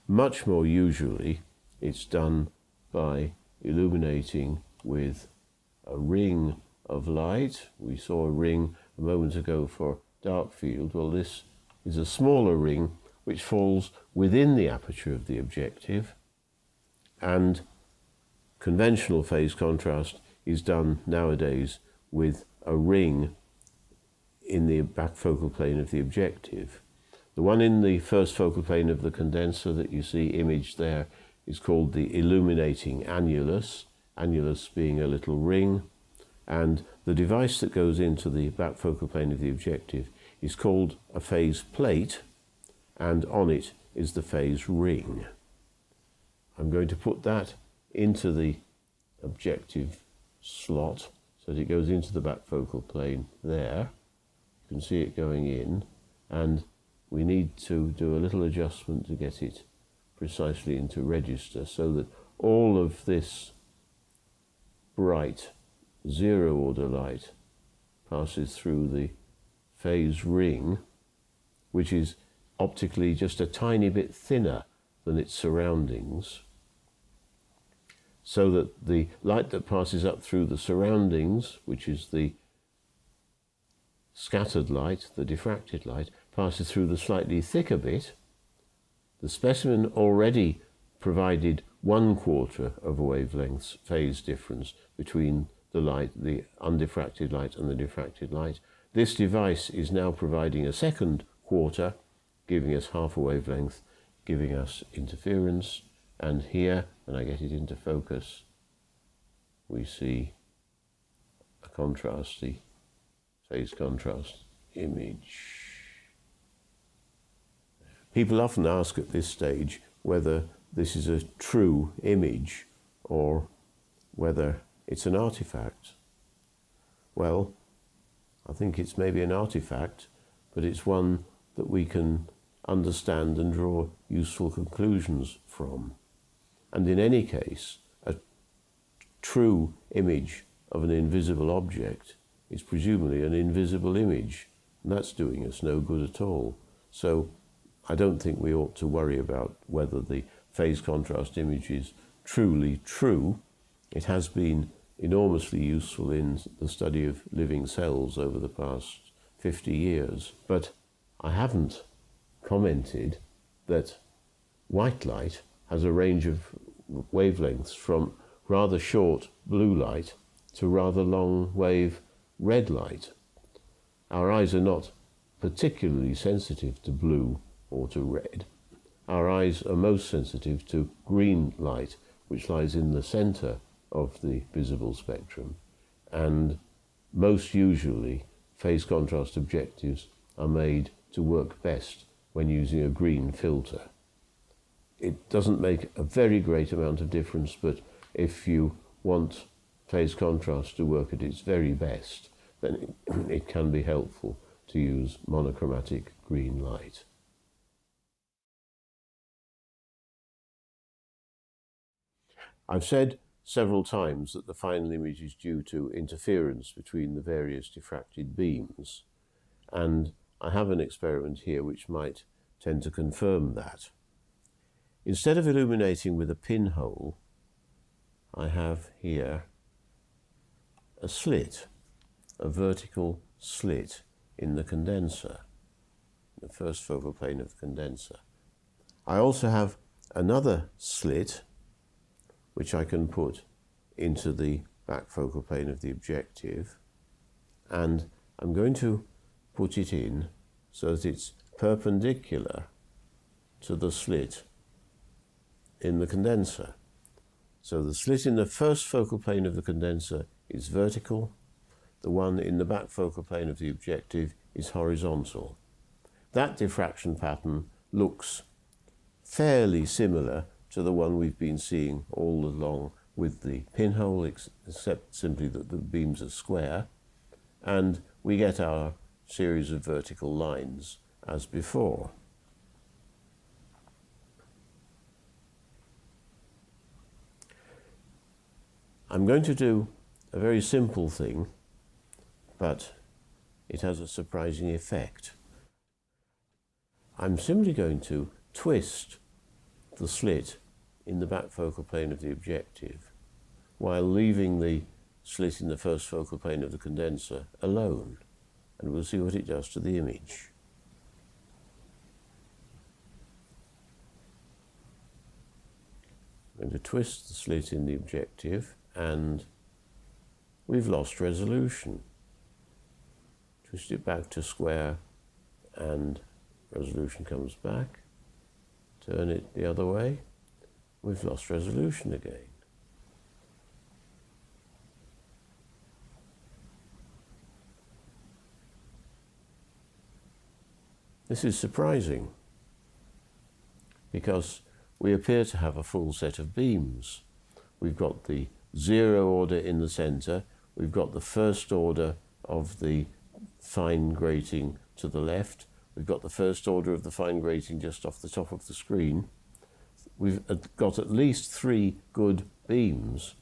Much more usually it's done by illuminating with a ring of light. We saw a ring a moment ago for dark field. Well, this is a smaller ring which falls within the aperture of the objective, and conventional phase contrast is done nowadays with a ring in the back focal plane of the objective. The one in the first focal plane of the condenser that you see imaged there is called the illuminating annulus, annulus being a little ring, and the device that goes into the back focal plane of the objective is called a phase plate, and on it is the phase ring. I'm going to put that into the objective slot so that it goes into the back focal plane there. You can see it going in, and we need to do a little adjustment to get it precisely into register so that all of this bright zero order light passes through the phase ring, which is optically just a tiny bit thinner than its surroundings, so that the light that passes up through the surroundings, which is the scattered light, the diffracted light, passes through the slightly thicker bit. The specimen already provided 1/4 of a wavelength's phase difference between the light, the undiffracted light and the diffracted light. This device is now providing a second quarter, giving us half a wavelength, giving us interference. And here, when I get it into focus, we see a contrast, the phase contrast image. People often ask at this stage whether this is a true image or whether it's an artifact. Well, I think it's maybe an artifact, but it's one that we can understand and draw useful conclusions from. And in any case, a true image of an invisible object is presumably an invisible image, and that's doing us no good at all. So I don't think we ought to worry about whether the phase contrast image is truly true. It has been enormously useful in the study of living cells over the past 50 years, but I haven't commented that white light has a range of wavelengths from rather short blue light to rather long wave red light. Our eyes are not particularly sensitive to blue or to red. Our eyes are most sensitive to green light, which lies in the center of the visible spectrum, and most usually phase contrast objectives are made to work best when using a green filter. It doesn't make a very great amount of difference, but if you want phase contrast to work at its very best, then it can be helpful to use monochromatic green light. I've said several times that the final image is due to interference between the various diffracted beams, and I have an experiment here which might tend to confirm that. Instead of illuminating with a pinhole, I have here a slit, a vertical slit in the condenser, the first focal plane of the condenser. I also have another slit which I can put into the back focal plane of the objective, and I'm going to put it in so that it's perpendicular to the slit in the condenser. So the slit in the first focal plane of the condenser is vertical, the one in the back focal plane of the objective is horizontal. That diffraction pattern looks fairly similar to the one we've been seeing all along with the pinhole, except simply that the beams are square, and we get our series of vertical lines as before. I'm going to do a very simple thing, but it has a surprising effect. I'm simply going to twist the slit in the back focal plane of the objective while leaving the slit in the first focal plane of the condenser alone, and we'll see what it does to the image. I'm going to twist the slit in the objective, and we've lost resolution. Just do back to square and resolution comes back. Turn it the other way. We've lost resolution again. This is surprising because we appear to have a full set of beams. We've got the zero order in the center, we've got the first order of the fine grating to the left, we've got the first order of the fine grating just off the top of the screen. We've got at least three good beams,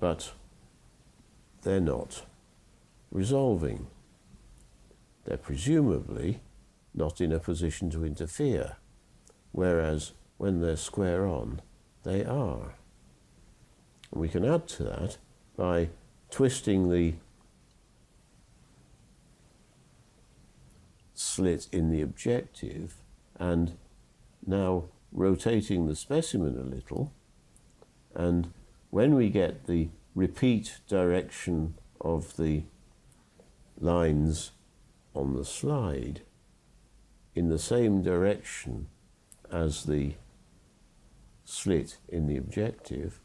but they're not resolving. They're presumably not in a position to interfere, whereas when they're square on, they are. And we can add to that by twisting the slit in the objective and now rotating the specimen a little, and when we get the repeat direction of the lines on the slide, in the same direction as the slit in the objective,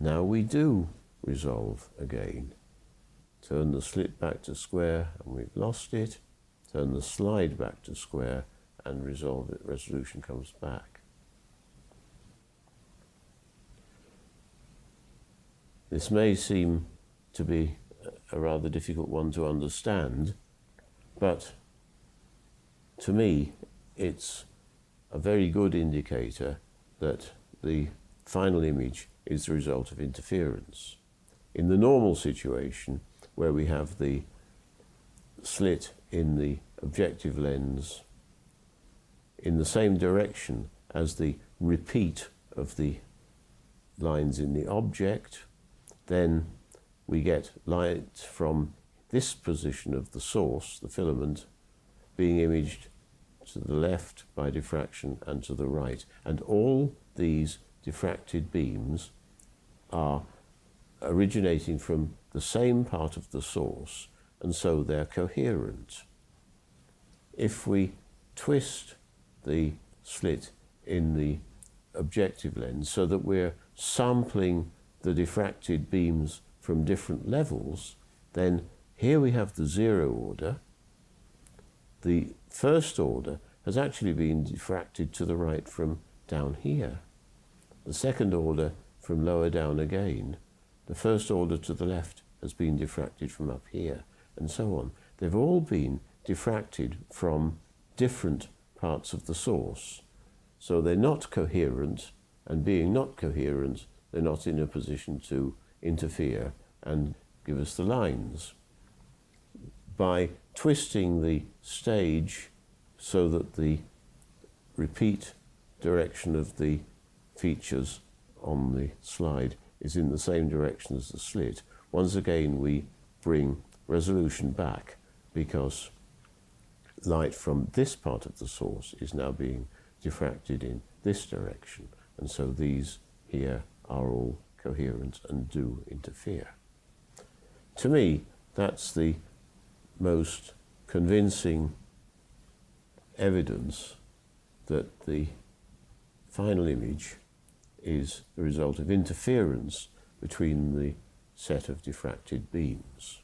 now we do resolve again. Turn the slit back to square and we've lost it. Turn the slide back to square and resolve it. Resolution comes back. This may seem to be a rather difficult one to understand, but to me, it's a very good indicator that the final image is the result of interference. In the normal situation, where we have the slit in the objective lens in the same direction as the repeat of the lines in the object, then we get light from this position of the source, the filament, being imaged to the left by diffraction and to the right. And all these diffracted beams are originating from the same part of the source, and so they're coherent. If we twist the slit in the objective lens so that we're sampling the diffracted beams from different levels, then here we have the zero order. The first order has actually been diffracted to the right from down here. The second order from lower down again. The first order to the left has been diffracted from up here, and so on. They've all been diffracted from different parts of the source. So they're not coherent, and being not coherent, they're not in a position to interfere and give us the lines. By twisting the stage so that the repeat direction of the features on the slide is in the same direction as the slit, once again we bring resolution back because light from this part of the source is now being diffracted in this direction, and so these here are all coherent and do interfere. To me, that's the most convincing evidence that the final image is the result of interference between the set of diffracted beams.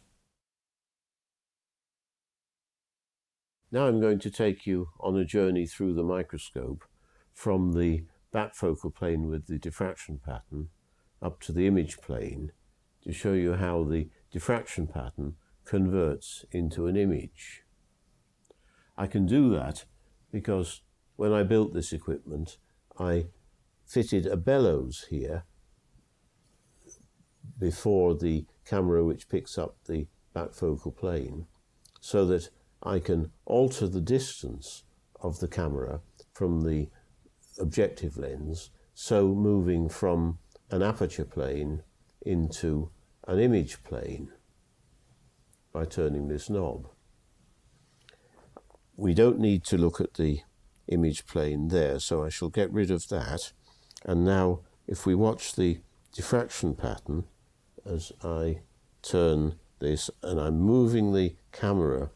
Now I'm going to take you on a journey through the microscope from the back focal plane with the diffraction pattern up to the image plane to show you how the diffraction pattern converts into an image. I can do that because when I built this equipment, I fitted a bellows here before the camera which picks up the back focal plane, so that I can alter the distance of the camera from the objective lens, so moving from an aperture plane into an image plane by turning this knob. We don't need to look at the image plane there, so I shall get rid of that. And now if we watch the diffraction pattern as I turn this, and I'm moving the camera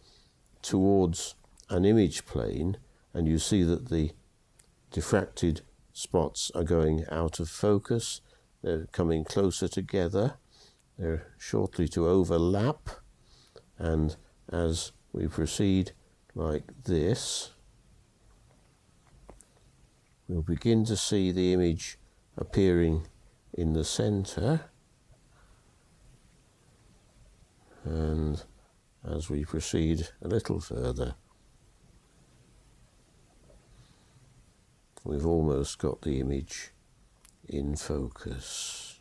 towards an image plane, and you see that the diffracted spots are going out of focus. They're coming closer together. They're shortly to overlap. And as we proceed like this, we'll begin to see the image appearing in the center. And as we proceed a little further, we've almost got the image in focus,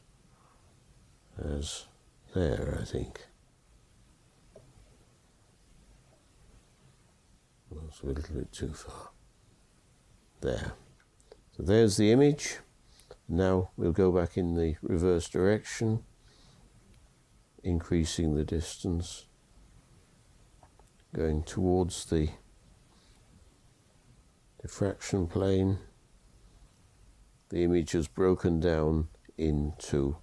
as there, I think. That's a little bit too far. There. So there's the image. Now we'll go back in the reverse direction, increasing the distance, going towards the diffraction plane. The image has broken down into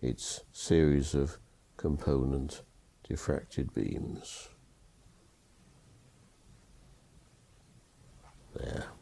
its series of component diffracted beams. There.